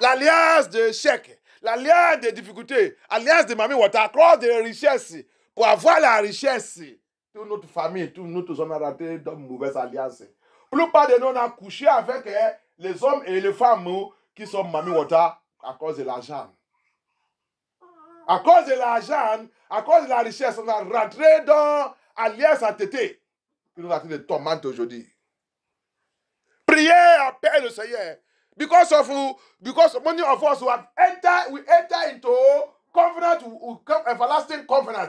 l'alliance de chèque, l'alliance des difficultés, l'alliance de Mami Wata, à cause de la richesse, pour avoir la richesse. Toute notre famille, tous nous, tous on est rentré dans une mauvaise alliance. Plus pas de nous, on a couché avec les hommes et les femmes qui sont Mami Wata à cause de l'argent. À cause de l'argent, à cause de la richesse, on a rentré dans l'alliance entêtée qui nous a fait des tourmentes aujourd'hui. Priez, appelle le Seigneur. Because many of us we enter into covenant, everlasting covenant,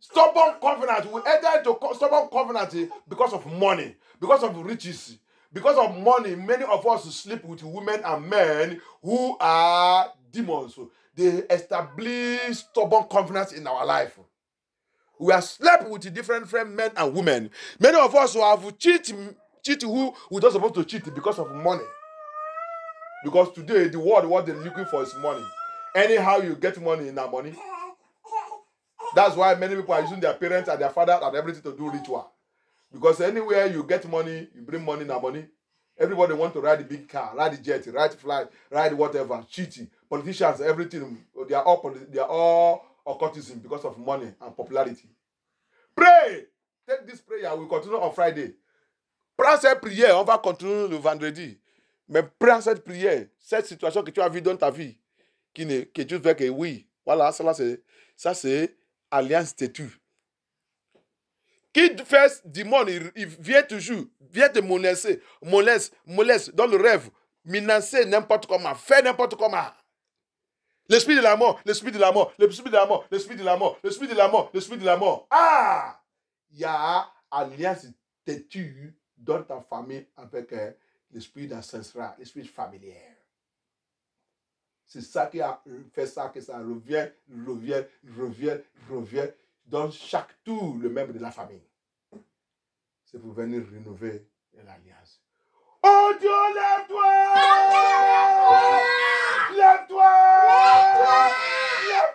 stubborn covenant. We enter into stubborn covenant because of money, because of riches. Because of money, many of us sleep with women and men who are demons. They establish stubborn covenants in our life. We have slept with different men and women. Many of us who have cheated who we don't supposed to cheat because of money. Because today the world, what they're looking for is money. Anyhow you get money in that money. That's why many people are using their parents and their father and everything to do ritual. Because anywhere you get money, you bring money, not money. Everybody wants to ride a big car, ride a jet, ride flight, ride whatever, cheating. Politicians, everything, they are all occultism because of money and popularity. Pray! Take this prayer, we'll continue on Friday. Prends cette prière, on va continuer le vendredi. Mais prends cette prière, cette situation que tu as vue dans ta vie, que Dieu veut que oui. Voilà, ça c'est alliance têtue. Qui fait du monde, il vient toujours, vient te menacer, moleste dans le rêve, menacer n'importe comment, faire n'importe comment. L'esprit de la mort, l'esprit de la mort, l'esprit de la mort, l'esprit de la mort, l'esprit de la mort, l'esprit de la mort. Ah! Il y a alliance têtue dans ta famille avec l'esprit d'ancestral, l'esprit familial. C'est ça qui a fait ça, que ça revient. Dans chaque tour, le membre de la famille. C'est pour venir rénover l'alliance. Oh Dieu, lève-toi! Lève-toi!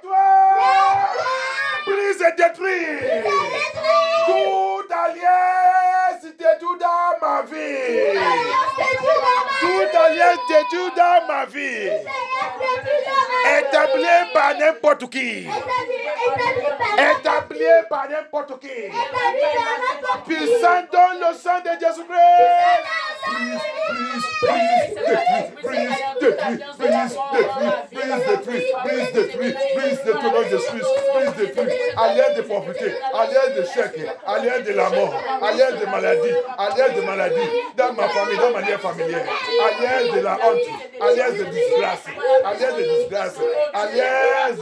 Lève-toi! Brise et détruis! Toute alliance têtue dans ma vie! Toute alliance têtue dans ma vie! Établie par n'importe qui! Établi par n'importe qui. Puissant dans le sang de Jésus-Christ. Alliance de pauvreté, alliance de chèque, alliance de la mort, alliance de maladie, dans ma famille, dans ma vie familière, alliance de la honte, alliance de disgrâce, alliance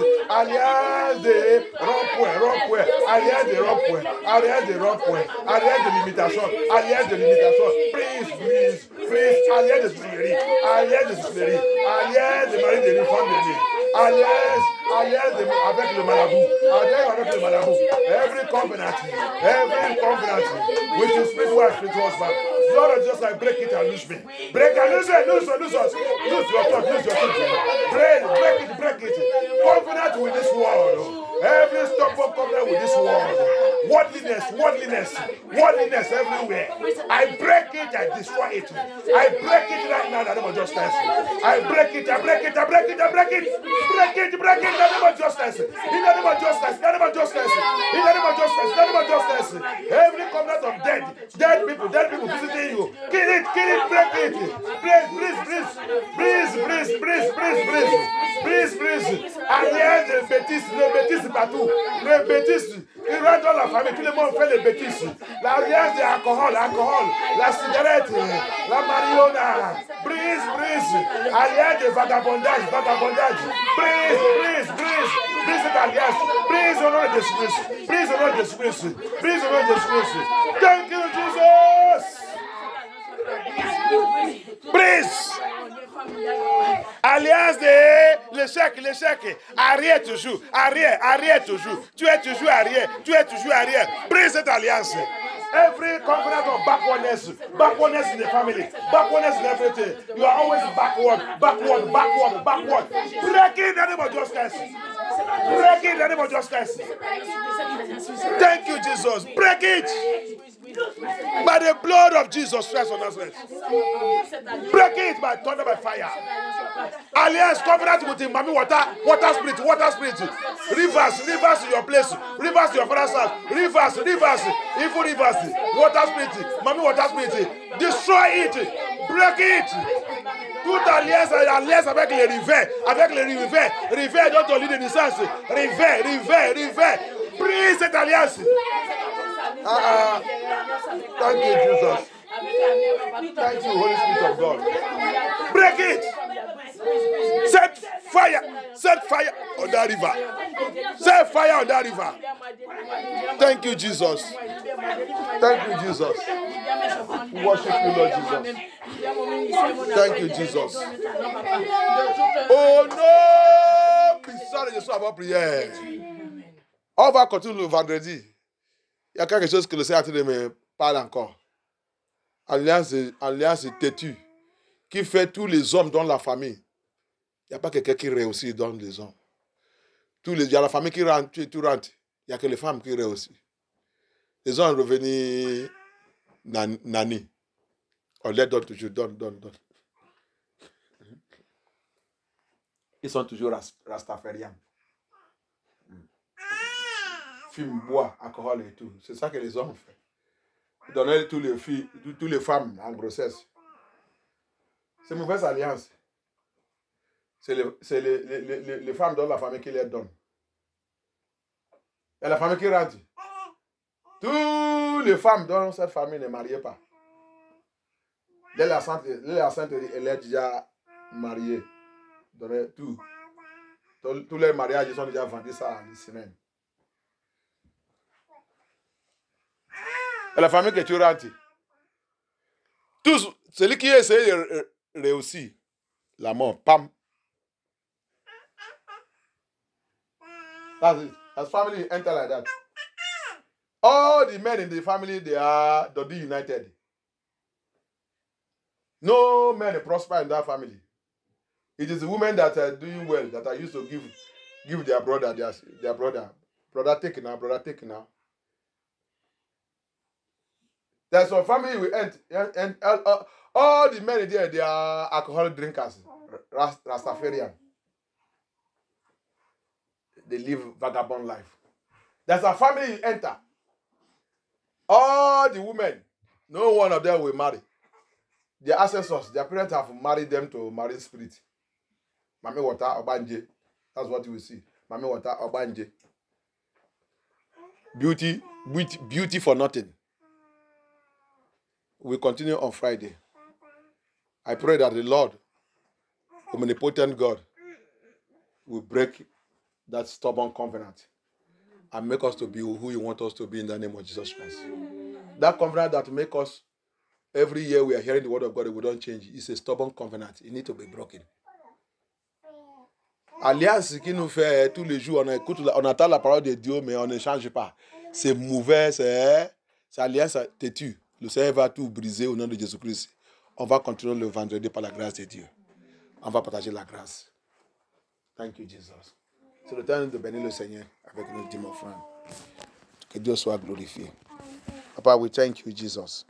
de rond-point, alliance de rond-point, alliance de limitation, prise, alliance de soulerie, alliance de mari de l'une, femme de l'une, alliance avec le marabout, every covenant, which is spiritual husband. Lord, just like break it and lose me. Break and lose us. Lose your thought. Break it. Covenant with this world. Every stubborn covenant with this world. Worldliness everywhere. I break it, I destroy it. I break it right now, the name of justice. I break it, in the name of justice. In the name of justice. Every covenant of dead people visiting you. Kill it, break it. Please. Alliance de bêtises partout. Les bêtises, ils rentrent dans la famille, tout le monde fait les bêtises. L'alliance de alcool, la cigarette, la marijuana. Brise. Alliance de vagabondage. Brise. Brise cette alliance, brise au nom de Jésus, Thank you, Jesus. Brise. Alliance de l'échec. Arrière toujours. Tu es toujours arrière. Brise cette alliance. Every covenant of backwardness in the family, backwardness in everything. You are always backward. Break it in the name of justice. Thank you, Jesus. Break it by the blood of Jesus Christ of Nazareth. Break it by thunder, by fire. Alliance covenant with the mommy water spirit. Rivers in your place. Rivers in your father's house. Rivers. Evil rivers. Water spirit. Mommy water spirit. Destroy it. Break it. Toute alliance avec les rivers, rivers dans ton lit de naissance, rivers. Brise cette alliance. Thank you, Jesus. Thank you, Holy Spirit of God. Break it. Set fire on that river. Thank you, Jesus. We worship you, Lord Jesus. Thank you, Jesus. Oh non, puissant de Jésus avant prière. On va continuer le vendredi. Il y a quelque chose que le Seigneur me parle encore. Alliance têtue qui fait tous les hommes dans la famille. Il n'y a pas quelqu'un qui réussit dans les hommes. Il y a la famille qui rentre, tout rentre. Il n'y a que les femmes qui réussissent. Les hommes revenus nanny. On les donne toujours, donne. Ils sont toujours rastafariens. Fume, bois, alcool et tout. C'est ça que les hommes font. Ils donnent toutes les femmes en grossesse. C'est une mauvaise alliance. C'est les femmes donnent la famille qui les donne. Et la famille qui rentre. Toutes les femmes dont cette famille ne mariait pas. Dès la sainte, elle est déjà mariée. Tous les mariages, ils ont déjà vendu ça en une semaine. Et la famille que tu rentres. Tous, celui qui essaie de réussir la mort, pam. That's it. As family enter like that. All the men in the family, they are Dodi united. No men prosper in that family. It is the women that are doing well, that are used to give their brother, their brother. Brother take now. There's some family we end, and all the men there, they are alcohol drinkers, Rastafarian. They live vagabond life. There's a family you enter. All the women, no one of them will marry. Their ancestors, their parents have married them to marine spirit. Mami Wata Obanje. That's what you will see. Mami Wata Obanje. Beauty for nothing. We continue on Friday. I pray that the Lord, omnipotent God, will break that stubborn covenant and make us to be who you want us to be in the name of Jesus Christ. That covenant that makes us, every year we are hearing the word of God, we don't change. It's a stubborn covenant. It needs to be broken. Alliance qui nous fait tous les jours, on écoute, on attend la parole de Dieu, mais on ne change pas. C'est mauvais, c'est alliance têtue. Le Seigneur va tout briser au nom de Jésus-Christ. On va continuer le vendredi par la grâce de Dieu. On va partager la grâce. Thank you, Jesus. C'est le temps de bénir le Seigneur avec nos dîmes offrandes. Que Dieu soit glorifié. Papa, we thank you, Jesus.